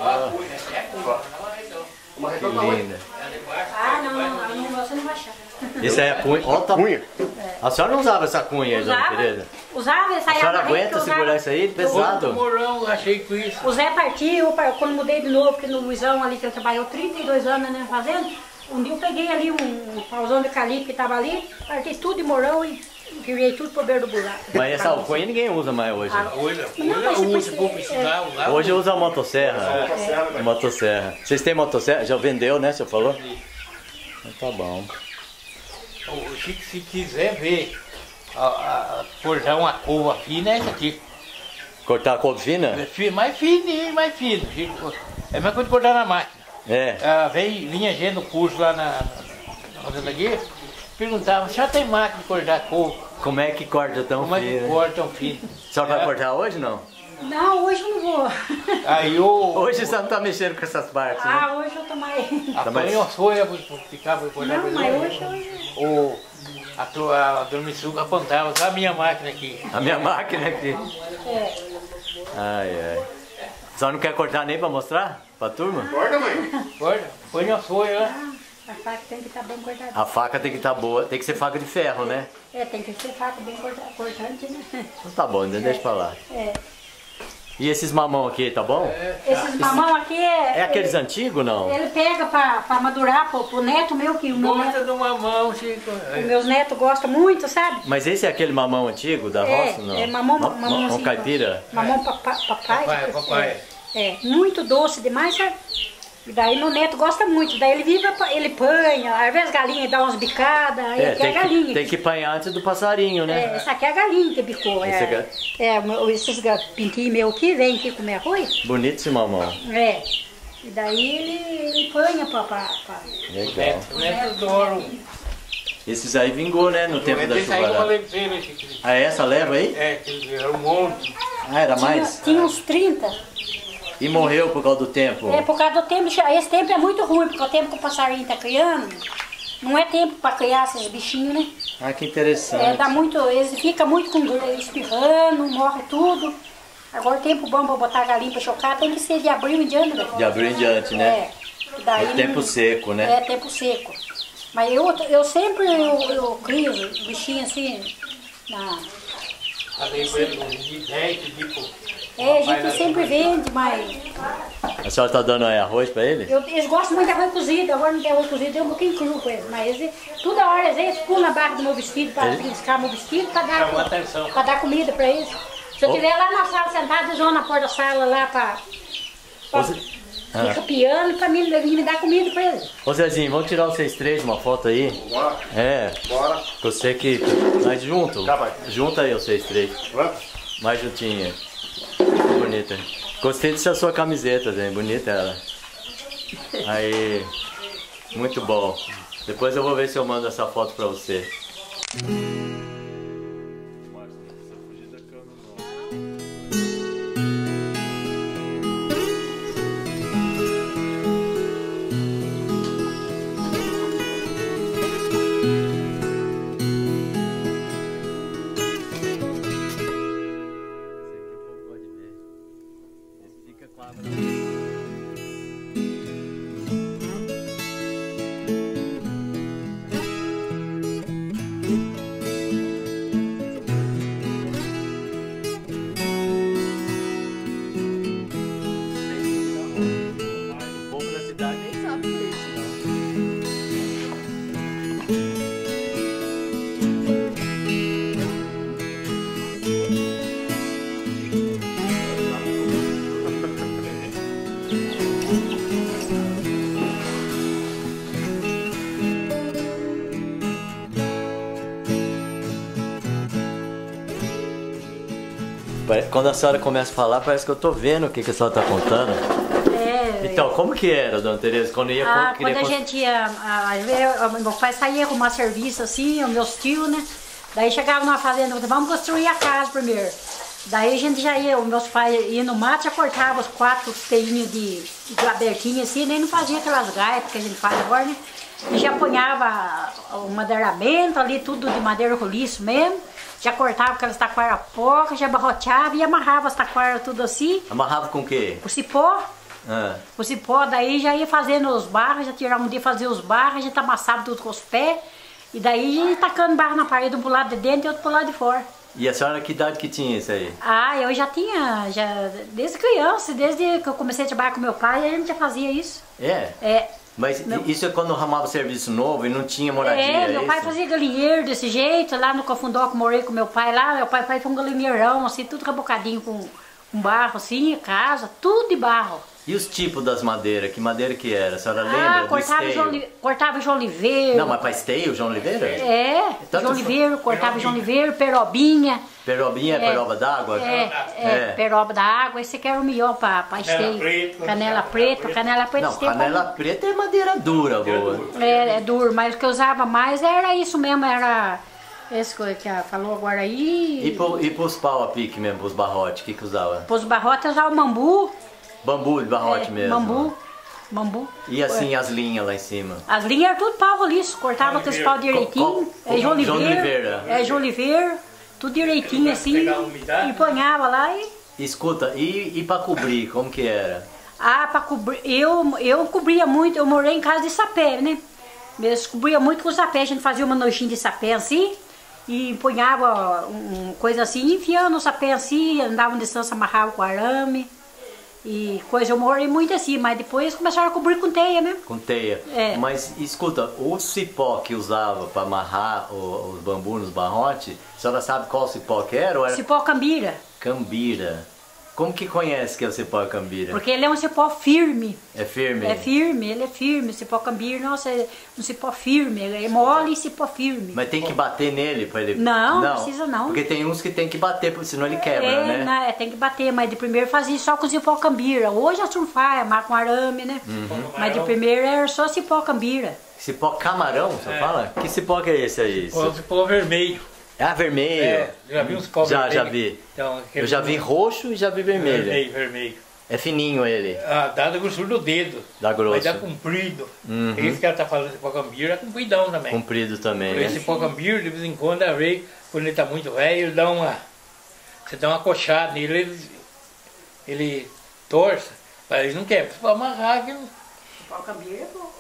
Ah. Que linda. Ah, não, não, não gosto de baixar. Essa é a cunha. Olha cunha. A senhora não usava essa cunha aí, dona Tereza? Usava, essa aí. A senhora aguenta segurar isso aí? Pesado. Morão, achei com isso. O Zé partiu, quando mudei de novo, porque no Luizão ali que eu trabalhei trinta e dois anos na fazenda, um dia eu peguei ali um pauzão de calipe que estava ali, partei tudo de morão e virei tudo pro beiro do buraco. Mas essa alcunha ninguém usa mais hoje. Ah, hoje não, hoje usa a motosserra. É. É. Motosserra. Vocês têm motosserra? Já vendeu, né? Você falou? Tá bom. Se, se quiser ver, forjar uma couva fina, é isso aqui. Cortar a couva fina? Mais fininho, mais fino. É a mesma coisa de cortar na máquina. É. Ah, veio linha G no curso lá na Fazenda Guirra. Perguntava, já tem máquina de cortar coco? Como é que corta tão fino? Como é que corta tão fino? Só vai cortar hoje, não? Não, hoje eu não vou. Aí eu, hoje você não está mexendo com essas partes, ah, né? Hoje eu estou mais... Apanhou as folhas, ficava... Não, mas hoje eu... Ou a, a Dona Mitsuka apontava, a minha máquina aqui. A minha máquina aqui. É. Ai, ai. A senhora não quer cortar nem para mostrar? Para a turma? Corta, mãe. Corta. Põe as folhas lá. A faca tem que estar tá bem cortada. A faca tem que estar tá boa, tem que ser faca de ferro, é, né? É, tem que ser faca bem cortada, cortante, né? Tá bom, então é, deixa pra lá. É. E esses mamão aqui, tá bom? É. Esses mamão aqui é... É aqueles antigos, não? Ele pega pra, pra madurar pro, pro neto meu, que o meu gosta neto, do mamão, Chico. É. Os meus netos gostam muito, sabe? Mas esse é aquele mamão antigo da é, roça, não? É, mamão... Ma mamão, mamão assim, caipira? Mamão é. papai, papai. Papai, papai. É, é, muito doce demais, sabe? E daí meu neto gosta muito, daí ele vive, ele panha, às vezes a galinha dá umas bicadas, aí é, aqui é a galinha. Que, tem que panhar antes do passarinho, né? É, essa aqui é a galinha que bicou. Esse é, é... é, esses pintinhos meus aqui, vem aqui comer arroz. Bonito esse mamão. É, e daí ele, ele panha pra... pra, pra... Legal. O neto douro. Esses aí vingou, né, no tempo da chuvarada. Ah, essa leva aí? É, era um monte. Ah, era mais? Tinha, tinha uns trinta. E morreu por causa do tempo? É, por causa do tempo. Esse tempo é muito ruim, porque o tempo que o passarinho está criando, não é tempo para criar esses bichinhos, né? Ah, que interessante. É, dá muito, eles ficam muito com espirrando, morre tudo. Agora o tempo bom para botar a galinha para chocar tem que ser de abril em diante. Né? De abril em diante, né? É. Daí, é tempo seco, né? É, tempo seseco. Mas eu, eu sempre eu, eu crio bichinho assim, na... É, a gente sempre vende, mas... A senhora está dando arroz para eles? Eu, eles gostam muito de arroz cozido, agora não tem arroz cozido, eu um pouquinho cru com eles, mas eles, toda hora eles pulam a barra do meu vestido para riscar meu vestido, para dar, pra dar comida para eles. Se eu estiver oh. lá na sala sentada, eles vão na porta da sala lá para... Ah. Fica piano pra mim, me dar comida pra eles. Ô Zezinho, vamos tirar vocês três uma foto aí? Bora. É. Bora. Você que... Mais junto. Tá, junta aí vocês três. Vamos. Mais juntinha. Bonita. Gostei dessa sua camiseta, Zé. Bonita ela. Aí. Muito bom. Depois eu vou ver se eu mando essa foto pra você. Quando a senhora começa a falar, parece que eu tô vendo o que, que a senhora tá contando. É, então, como que era, Dona Tereza? Quando ia... Ah, quando a cons... gente ia... A, eu, meu pai saía com uma serviço assim, os meus tios, né? Daí chegava numa fazenda, vamos construir a casa primeiro. Daí a gente já ia, os meus pais iam no mato, já cortavam os quatro teinhos de, de abertinho assim, nem não fazia aquelas gaitas que a gente faz agora, né? E já apanhava o madeiramento ali, tudo de madeira roliço mesmo. Já cortava aquelas taquaras porcas, já barroteava e amarrava as taquaras tudo assim. Amarrava com o quê? O cipó. Ah. O cipó, daí já ia fazendo os barros, já tirava um dia fazer os barros, já amassava tudo com os pés. E daí ia tacando barro na parede, um pro lado de dentro e outro pro lado de fora. E a senhora, que idade que tinha isso aí? Ah, eu já tinha, já, desde criança, desde que eu comecei a trabalhar com meu pai, a gente já fazia isso. É? É. Mas meu... isso é quando ramava serviço novo e não tinha moradia? É, meu pai isso? fazia galinheiro desse jeito, lá no Cofundó que morei com meu pai lá, meu pai, pai foi um galinheirão, assim, tudo rebocadinho com, com barro, assim, casa, tudo de barro. E os tipos das madeiras? Que madeira que era? A senhora ah, lembra? Cortava João, cortava João Oliveira. Não, mas para esteio, João Oliveira? É, é João Oliveira, cortava João Oliveira, perobinha. Perobinha é, é peroba d'água? É, é, é, peroba d'água. Esse aqui era o melhor para esteio. Preta, canela preta, canela preta. Não, canela preta é madeira dura, boa. É, é duro, mas o que eu usava mais era isso mesmo, era... Esse que ela falou agora aí... E, pro, e pros pau a pique mesmo, pros barrotes, o que que usava? Pros barrotes usava o bambu. Bambu de barrote é, mesmo? Bambu, bambu. E assim, as linhas lá em cima? As linhas eram tudo pau roliço, cortava aqueles pau direitinho. É João Oliveira, é João Oliveira, tudo direitinho assim, e ponhava lá e... Escuta, e, e pra cobrir, como que era? Ah, pra cobrir, eu, eu cobria muito, eu morei em casa de sapé, né? Mas cobria muito com sapé, a gente fazia uma nojinha de sapé assim, e punhava uma um, coisa assim, enfiando o sapé assim, andava em distância, amarrava com arame, e coisa, eu morei muito assim, mas depois começaram a cobrir com teia, né? Com teia. É. Mas, escuta, o cipó que usava para amarrar os, os bambus nos barrotes, a senhora sabe qual cipó que era? Ou era... Cipó cambira. Cambira. Como que conhece que é o cipó cambira? Porque ele é um cipó firme. É firme? É firme, ele é firme. O cipó cambira, nossa, é um cipó firme. Ele é mole e cipó firme. Mas tem que bater nele para ele... Não, não, não precisa não. Porque tem uns que tem que bater, porque senão ele quebra, é, né? Não, é, tem que bater, mas de primeiro fazia só com cipó cambira. Hoje a surfai, amarra com arame, né? Uhum. Mas de primeiro era só cipó cambira. Cipó camarão, você é. fala? Que cipó que é esse aí? Cipó, cipó vermelho. Ah, vermelho. É, já vi uns pau vermelho? Já, já vi. Então, eu já vi roxo e já vi vermelho. Vermelho, vermelho. É fininho ele. Ah, dá da grossura do dedo. Dá grosso. Mas dá comprido. Uhum. Esse que ela tá falando, esse pó cambira, é compridão também. Comprido também, né? Esse pó cambira, de vez em quando, a rei, quando ele tá muito velho, dá uma... Você dá uma coxada nele, ele... Ele torce, mas ele não quer. Você pode amarrar aquilo.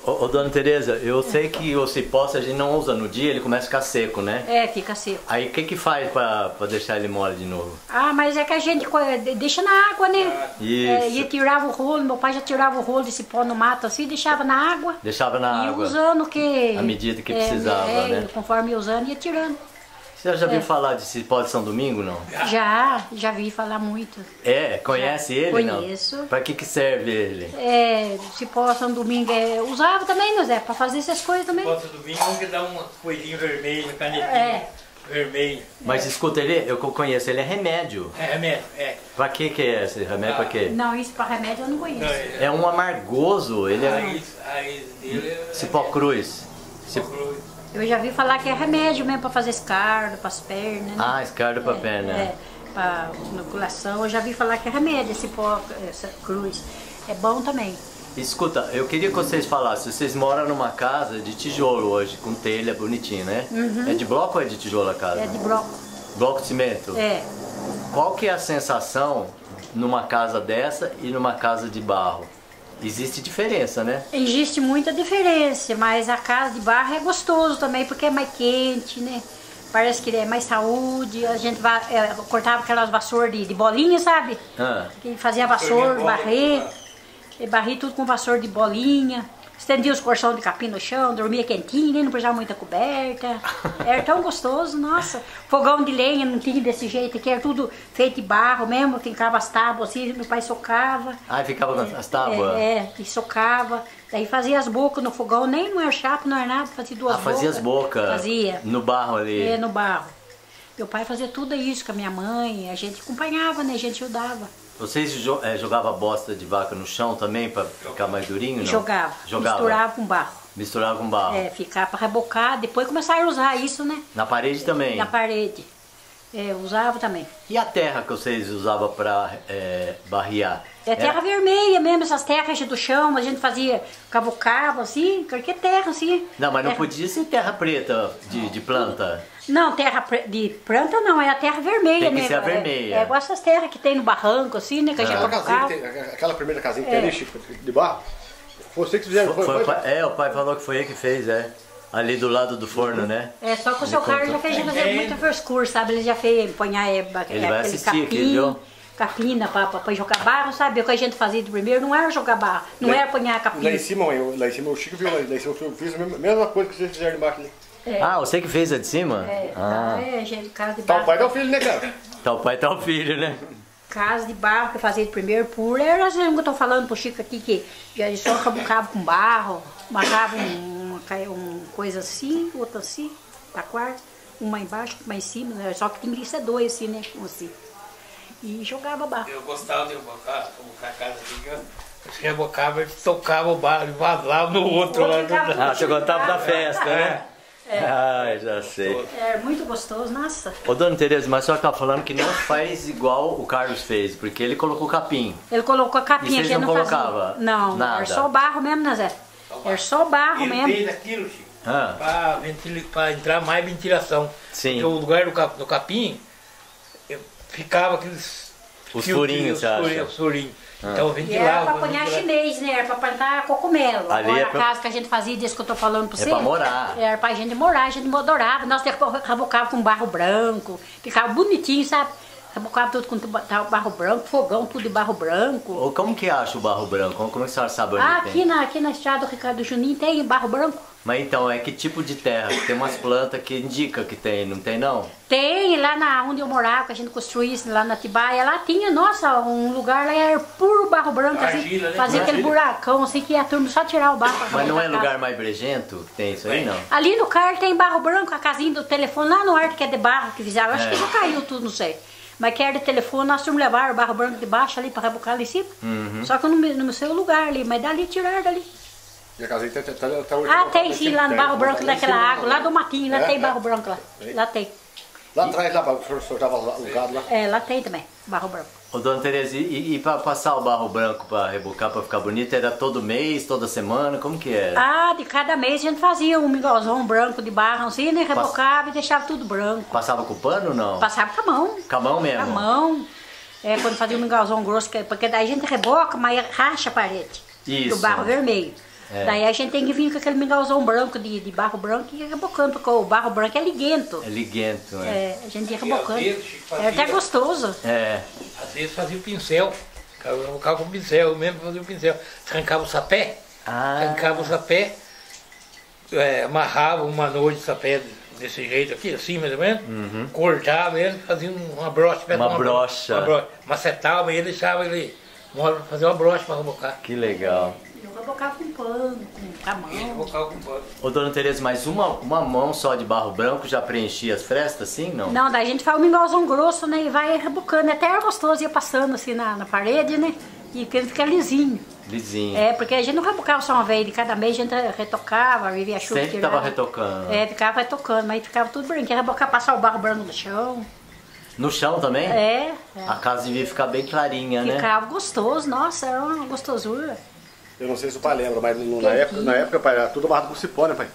Ô, ô, Dona Tereza, eu sei que o cipó, se a gente não usa no dia, ele começa a ficar seco, né? É, fica seco. Aí o que que faz pra, pra deixar ele mole de novo? Ah, mas é que a gente deixa na água, né? Isso. É, e tirava o rolo, meu pai já tirava o rolo de cipó no mato assim, deixava na água. Deixava na e água. E usando que... À medida que é, precisava, é, né? Conforme ia usando, ia tirando. Você já viu é. falar de cipó de São Domingo, não? Já, já vi falar muito. É? Conhece já, ele, conheço. não? Conheço. Pra que que serve ele? É, cipó de São Domingo é... Usava também, né, Zé? Pra fazer essas coisas também. Cipó de São Domingo que dá um coelhinho vermelho, canetinha é. vermelho. Mas é. escuta, ele, eu conheço, ele é remédio. É remédio, é. Pra que que é esse remédio? Ah. Pra quê? Não, isso pra remédio eu não conheço. Não, ele... É um amargoso, ele é... Ah, isso, ah, isso dele é... Cipó cruz. Cipó cruz. Eu já vi falar que é remédio mesmo para fazer escardo, para as pernas, né? Ah, escardo para é, perna. É, para inoculação. Eu já vi falar que é remédio, esse pó, essa cruz. É bom também. Escuta, eu queria que vocês falassem. Vocês moram numa casa de tijolo hoje, com telha bonitinha, né? Uhum. É de bloco ou é de tijolo a casa? É de bloco. Bloco de cimento? É. Qual que é a sensação numa casa dessa e numa casa de barro? Existe diferença, né? Existe muita diferença, mas a casa de barro é gostoso também, porque é mais quente, né? Parece que é mais saúde, a gente va é, cortava aquelas vassouras de, de bolinha, sabe? Ah. Que fazia vassoura, barrer, barrer tudo com vassoura de bolinha. Estendia os colchões de capim no chão, dormia quentinho, não precisava muita coberta. Era tão gostoso, nossa. Fogão de lenha não tinha desse jeito aqui, era tudo feito de barro mesmo, ficava as tábuas assim, meu pai socava. Ah, ficava é, as tábuas? É, é, socava. Daí fazia as bocas no fogão, nem não era chapa, não era nada, fazia duas bocas. Ah, fazia as bocas? Fazia. No barro ali? É, no barro. Meu pai fazia tudo isso com a minha mãe, a gente acompanhava, né, a gente ajudava. Vocês jogavam bosta de vaca no chão também, para ficar mais durinho, não? Jogava, jogava, misturava com barro. Misturava com barro. É, ficava para rebocar, depois começaram a usar isso, né? Na parede também? Na parede, é, usava também. E a terra que vocês usavam para é, barrear? É terra Era... vermelha mesmo, essas terras do chão, a gente fazia cavucava assim, qualquer terra assim. Não, mas não terra... podia ser terra preta de, de planta? Não, terra de planta não, é a terra vermelha, tem que né? Ser a vermelha. É, é igual essas terras que tem no barranco, assim, né? Que ah. a gente aquela, casinha, aquela primeira casinha que é. tem de barro, foi você que fizeram? Foi, foi, foi, foi, é, o pai falou que foi ele que fez, é. Ali do lado do forno, né? É, só que o seu Carlos já fez fazer muito frescura, sabe? Ele já fez ponhar é, ele é, vai assistir capim, aqui, viu? Capina para jogar barro, sabe? O que a gente fazia de primeiro não era jogar barro, não lá, era ponhar capina. Lá em cima, eu, lá em cima o Chico viu, lá em cima eu fiz a mesma, mesma coisa que vocês fizeram embaixo ali. É. Ah, você que fez a de cima? É, ah. é gente, casa de barro. Tal pai, tal filho, né, cara? Tal pai, tal filho, né? Casa de barro que eu fazia de primeiro puro, era assim que eu tô falando pro Chico aqui, que ele só cabucava com barro, marcava uma, uma coisa assim, outra assim, tá quarto, uma embaixo, uma em cima, né? Só que tinha que ser dois assim, né? Um assim. E jogava barro. Eu gostava de bocar, bocar a casa aqui, eu rebocava, tocava o barro, vazava no outro, outro lado. Ah, você gostava da festa, né? É. É. Ah, já sei. É muito gostoso, nossa. Ô, Dona Tereza, mas a senhora tá falando que não faz igual o Carlos fez, porque ele colocou capim. Ele colocou a capinha aqui, não colocava? Fazia. Não, nada. Era só o barro mesmo, né, Zé? Era só o barro ele mesmo. Ele fez aquilo, Chico, ah. para entrar mais ventilação. Sim. Porque o lugar do, cap, do capim ficava aqueles... Os furinhos, os furinhos, os furinhos. Ah. Então ventilava. E era para apanhar chinês, né? Era para plantar cocumelo. Ali agora é pra... a casa que a gente fazia, desse que eu tô falando para você. É para morar. Era para a gente morar, a gente adorava. Nós rabocava com barro branco, ficava bonitinho, sabe? Rabocava tudo com barro branco, fogão, tudo de barro branco. Como que acha o barro branco? Como é que a senhora sabe onde ah, tem? Aqui na, aqui na estrada do Ricardo Juninho tem barro branco. Mas então, é que tipo de terra? Tem umas plantas que indica que tem, não tem não? Tem, lá na, onde eu morava, que a gente construísse lá na Tibainha, lá tinha, nossa, um lugar lá era puro barro branco, assim, argila, né? Fazia aquele buracão, assim, que a turma só tirava o barro. Mas não é casa. Lugar mais brejento que tem isso aí, não? Ali no Carmo tem barro branco, a casinha do telefone, lá no ar que é de barro que fizeram, acho é. que já caiu tudo, não sei. Mas que era de telefone, nós tínhamos que levar o barro branco de baixo ali, para rebocar ali em cima, uhum. Só que no, no seu lugar ali, mas dali tiraram dali. E a casa tá, tá, tá, tá, ah, tem sim, lá no barro branco, naquela água, lá do matinho, lá tem barro branco lá, lá tem. Lá atrás, lá o senhor estava alugado lá? É, lá tem também, barro branco. Ô, Dona Tereza, e, e para passar o barro branco para rebocar, para ficar bonito, era todo mês, toda semana, como que era? Ah, de cada mês a gente fazia um mingozão branco de barro, assim, né, rebocava e deixava tudo branco. Passava com pano ou não? Passava com a mão. Com a mão mesmo? Com a mão, é, quando fazia um mingozão grosso, porque daí a gente reboca, mas racha a parede. Isso. Do barro vermelho. É. Daí a gente tem que vir com aquele mingauzão branco de, de barro branco e rebocando, porque o barro branco é liguento. É liguento, é. é a gente ia rebocando. Era até gostoso. É. Às vezes fazia o pincel, ficava com o pincel, eu mesmo fazia o pincel. Trancava o sapé, ah. trancava o sapé, é, amarrava uma noite de sapé desse jeito aqui, assim mais ou menos, uhum. cortava ele, fazia uma brocha. Uma, uma brocha. Uma brocha. Macetava ele e deixava ele, fazia uma brocha para rebocar. Que legal. Eu rebocava com pano, com a mão. Eu rebocava com pano. Ô, Dona Tereza, mas uma, uma mão só de barro branco já preenchia as frestas, assim, não? Não, daí a gente faz um mingauzinho grosso, né, e vai rebocando. Até era gostoso, ia passando assim na, na parede, né, e que ele fica lisinho. Lisinho. É, porque a gente não rebocava só uma vez, de cada mês a gente retocava, vivia a chuva. Sempre tirava, tava retocando. É, ficava retocando, mas ficava tudo branco. Ia rebocar, passar o barro branco no chão. No chão também? É. é. A casa devia ficar bem clarinha, ficava né? Ficava gostoso, nossa, era uma gostosura. Eu não sei se o pai lembra, mas na época, na época, pai, era tudo barrado com cipó, né, pai?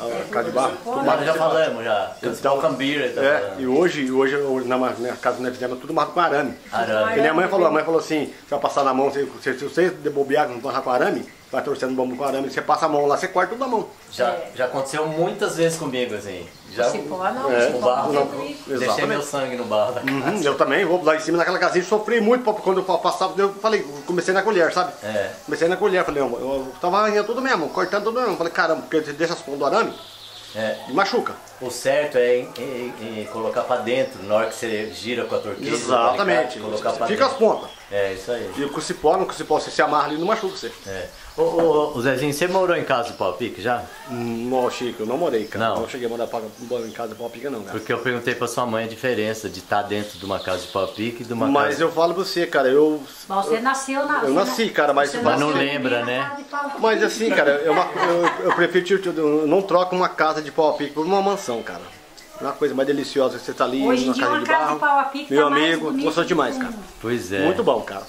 A casa de barro. Tudo barrado já falamos, já. Então, o cambira e tal. É, e hoje, hoje na minha casa nós fizemos tudo barrado com arame. Arame. Porque minha mãe falou, a mãe falou assim, se eu passar na mão, se, se, se você debobear com barrado com arame, vai torcendo o bambu com arame, você passa a mão lá, você corta tudo na mão. Já, já aconteceu muitas vezes comigo, assim. Já, cipó não, é, o barro não. Exatamente. Deixei meu sangue no barro da casa. Uhum, eu também, vou lá em cima daquela casinha, sofri muito quando eu passava, eu falei, comecei na colher, sabe? É. Comecei na colher, falei, eu, eu tava arranhando tudo mesmo, cortando tudo mesmo. Falei, caramba, porque você deixa as pontas do arame é. e machuca. O certo é, é, é, é colocar pra dentro, na hora que você gira com a torquilha. Exatamente, colocar, colocar pra fica dentro. As pontas. É, isso aí. E com o cipó, no cipó, você se amarra ali e não machuca você. É. Ô, ô, ô, Zezinho, você morou em casa do pau-pique já? Não, Chico, eu não morei, cara. Não, não cheguei a morar pra, em casa do pau-pique não, cara. Porque eu perguntei pra sua mãe a diferença de estar dentro de uma casa de pau-pique e de uma mas casa... Mas eu falo pra você, cara, eu... Mas você eu, nasceu na... Eu nasci, cara, mas... Mas não lembra, né? Mas assim, cara, eu, eu, eu prefiro... Eu não troco uma casa de pau-pique por uma mansão, cara. É uma coisa mais deliciosa, você tá ali hoje em dia, casa uma de casa de pau-pique meu tá amigo, gostou demais, cara. Pois é. Muito bom, cara.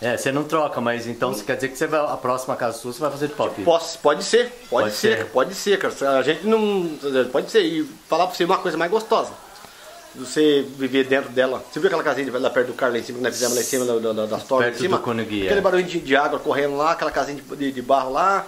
É, você não troca, mas então você quer dizer que você vai, a próxima casa sua você vai fazer de pau-pique? Pode, pode ser, pode, pode ser, ser, pode ser, cara. A gente não... Pode ser. E falar pra você uma coisa mais gostosa. Você viver dentro dela. Você viu aquela casinha lá perto do Carmo lá em cima, que nós fizemos lá em cima da, da, das torres perto em cima? Do Coneguia. Aquele barulho de, de água correndo lá, aquela casinha de, de, de barro lá.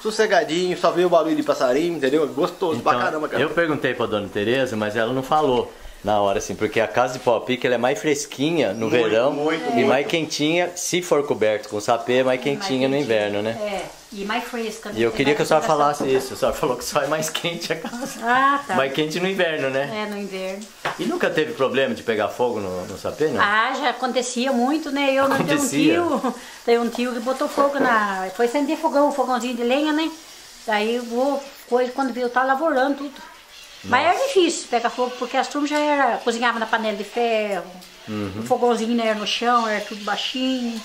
Sossegadinho, só veio o barulho de passarinho, entendeu? Gostoso então, pra caramba, cara. Eu perguntei pra Dona Tereza, mas ela não falou. Na hora, assim, porque a casa de pau-pique ela é mais fresquinha no muito, verão muito, e é. mais quentinha, se for coberto com sapê, mais quentinha, mais quentinha no inverno, né? É, e mais fresca. E eu queria que a senhora falasse isso, a senhora falou que só é mais quente a casa. Ah, tá. Mais quente no inverno, né? É, no inverno. E nunca teve problema de pegar fogo no, no sapê, não? Ah, já acontecia muito, né? Eu não tenho um tio, tem um tio que botou fogo na... Foi acender fogão, um fogãozinho de lenha, né? Daí vou, coisa, quando viu, tava lavorando tudo. Nossa. Mas era difícil pegar fogo, porque as turmas já era, cozinhavam na panela de ferro, uhum. o fogãozinho era no chão, era tudo baixinho,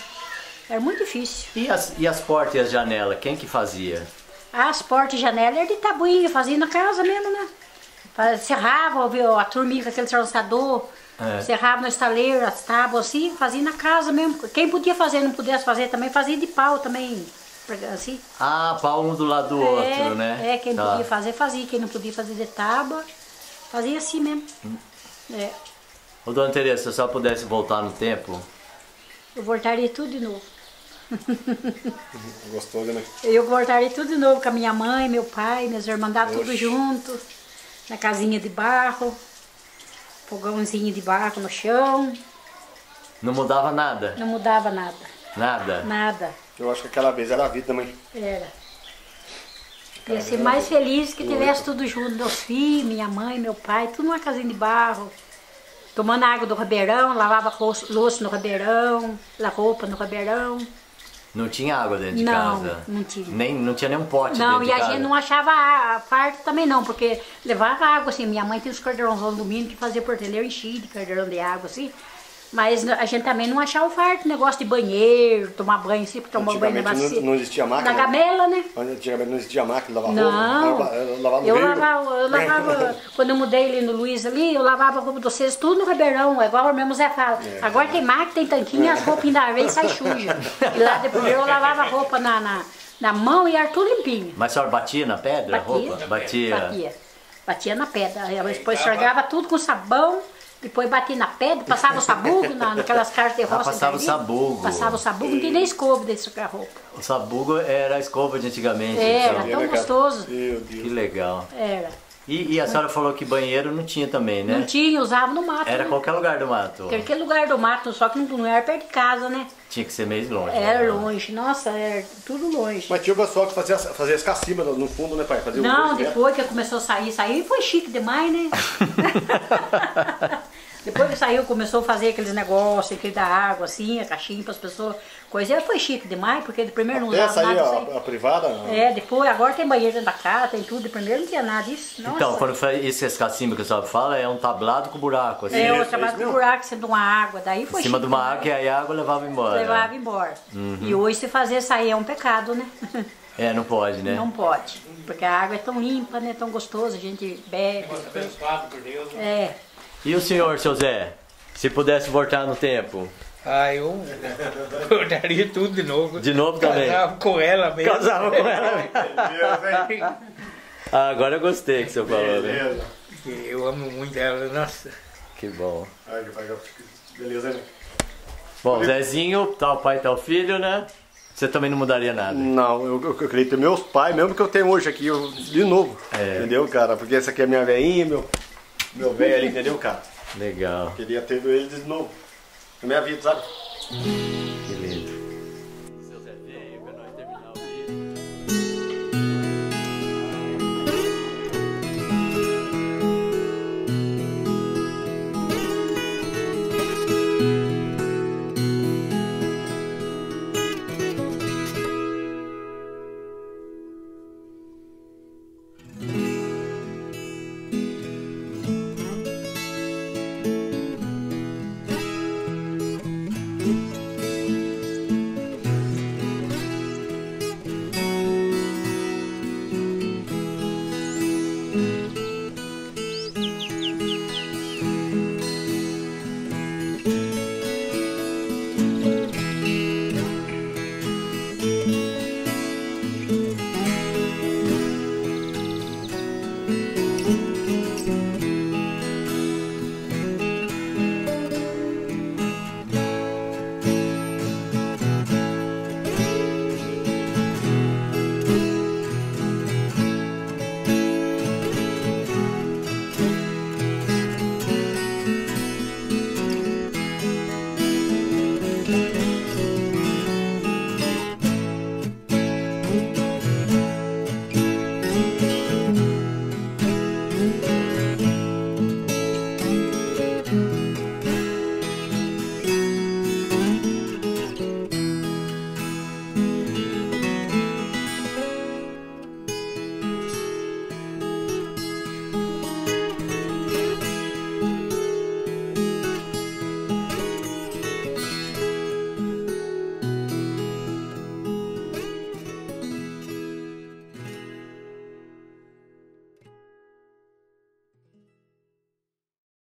era muito difícil. E as, e as portas e as janelas, quem que fazia? As portas e janelas eram de tabuinha, fazia na casa mesmo, né? Serrava, viu, a turminha com aquele trançador, é. Serrava no estaleiro, as tábuas assim, fazia na casa mesmo. Quem podia fazer, não pudesse fazer também, fazia de pau também, assim. Ah, pau um do lado do é, outro, né? É, quem tá. podia fazer, fazia, quem não podia fazer de tábua, fazia assim mesmo. Hum. É. Ô, Dona Tereza, se a senhora pudesse voltar no tempo... Eu voltaria tudo de novo. Gostou, né? Eu voltaria tudo de novo com a minha mãe, meu pai, minhas irmãs, tudo junto. Na casinha de barro, fogãozinho de barro no chão. Não mudava nada? Não mudava nada. Nada? Nada. Eu acho que aquela vez era a vida, mãe. Era. Eu ia ser mais feliz que tivesse tudo junto, meus filhos, minha mãe, meu pai, tudo numa casinha de barro. Tomando água do Ribeirão, lavava louça no Ribeirão, lavava roupa no Ribeirão. Não tinha água dentro de não, casa? Não, não tinha. Nem, não tinha nenhum pote não, dentro de casa? Não, e a gente não achava a parte também não, porque levava água assim. Minha mãe tinha os cordeirãozão domingo que fazia porteleiro, enchia de cordeirão de água assim. Mas a gente também não achava o farto, negócio de banheiro, tomar banho, assim, tomar banho na bacia. Não existia máquina. Da gamela, né? Antigamente não existia máquina, lavar roupa. Não, lavava eu lavava, eu lavava quando eu mudei ali no Luiz ali, eu lavava a roupa do cesto, tudo no Ribeirão, igual o mesmo Zé fala. É. Agora tem máquina, tem tanquinho, as roupas ainda vem e sai suja. E lá depois eu lavava a roupa na, na, na mão e era tudo limpinho. Mas a senhora batia na pedra a roupa? Batia. Batia. Batia na pedra. Depois estragava tudo com sabão. Depois batia na pedra, passava o sabugo na, naquelas caixas de roça. Ah, passava o sabugo. Passava o sabugo, não tinha nem escova desse roupa. O sabugo era a escova de antigamente. Era, então. Tão gostoso. Meu Deus. Que legal. Era. E, e a senhora falou que banheiro não tinha também, né? Não tinha, usava no mato. Era né? qualquer lugar do mato? Qualquer lugar do mato, só que não era perto de casa, né? Tinha que ser meio longe. Era né? longe, nossa, era tudo longe. Mas tinha o pessoal que fazia, fazia as cacimbas no fundo, né, pai? Fazia não, depois que começou a sair, saiu e foi chique demais, né? Depois que saiu, começou a fazer aqueles negócios, aquele da água, assim, a caixinha para as pessoas, coisa, foi chique demais, porque de primeiro não usava nada. Até saiu a privada? É, depois, agora tem banheiro dentro da casa, tem tudo, de primeiro não tinha nada disso. Então, quando foi esse cacimbo que a senhora fala, é um tablado com buraco, assim. É, um tablado com buraco, sendo uma água, daí foi chique. Em cima de uma água, e aí a água levava embora. Levava embora. Uhum. E hoje se fazer sair é um pecado, né? É, não pode, né? Não pode, porque a água é tão limpa, né, tão gostosa, a gente bebe. Abençoado por Deus. É. E o senhor, seu Zé, se pudesse voltar no tempo? Ah, eu voltaria tudo de novo. De novo também? Casava com ela mesmo. Casava com ela mesmo. Ah, agora eu gostei que o senhor falou, né? Eu amo muito ela, nossa. Que bom. Beleza, né? Bom, Zezinho, tal pai, tal filho, né? Você também não mudaria nada? Não, eu, eu, eu creio que meus pais, mesmo que eu tenho hoje aqui, eu, de novo. É. Entendeu, cara? Porque essa aqui é minha velhinha, meu... Meu velho ali, entendeu, cara? Legal. Queria ter ele de novo. Na minha vida, sabe?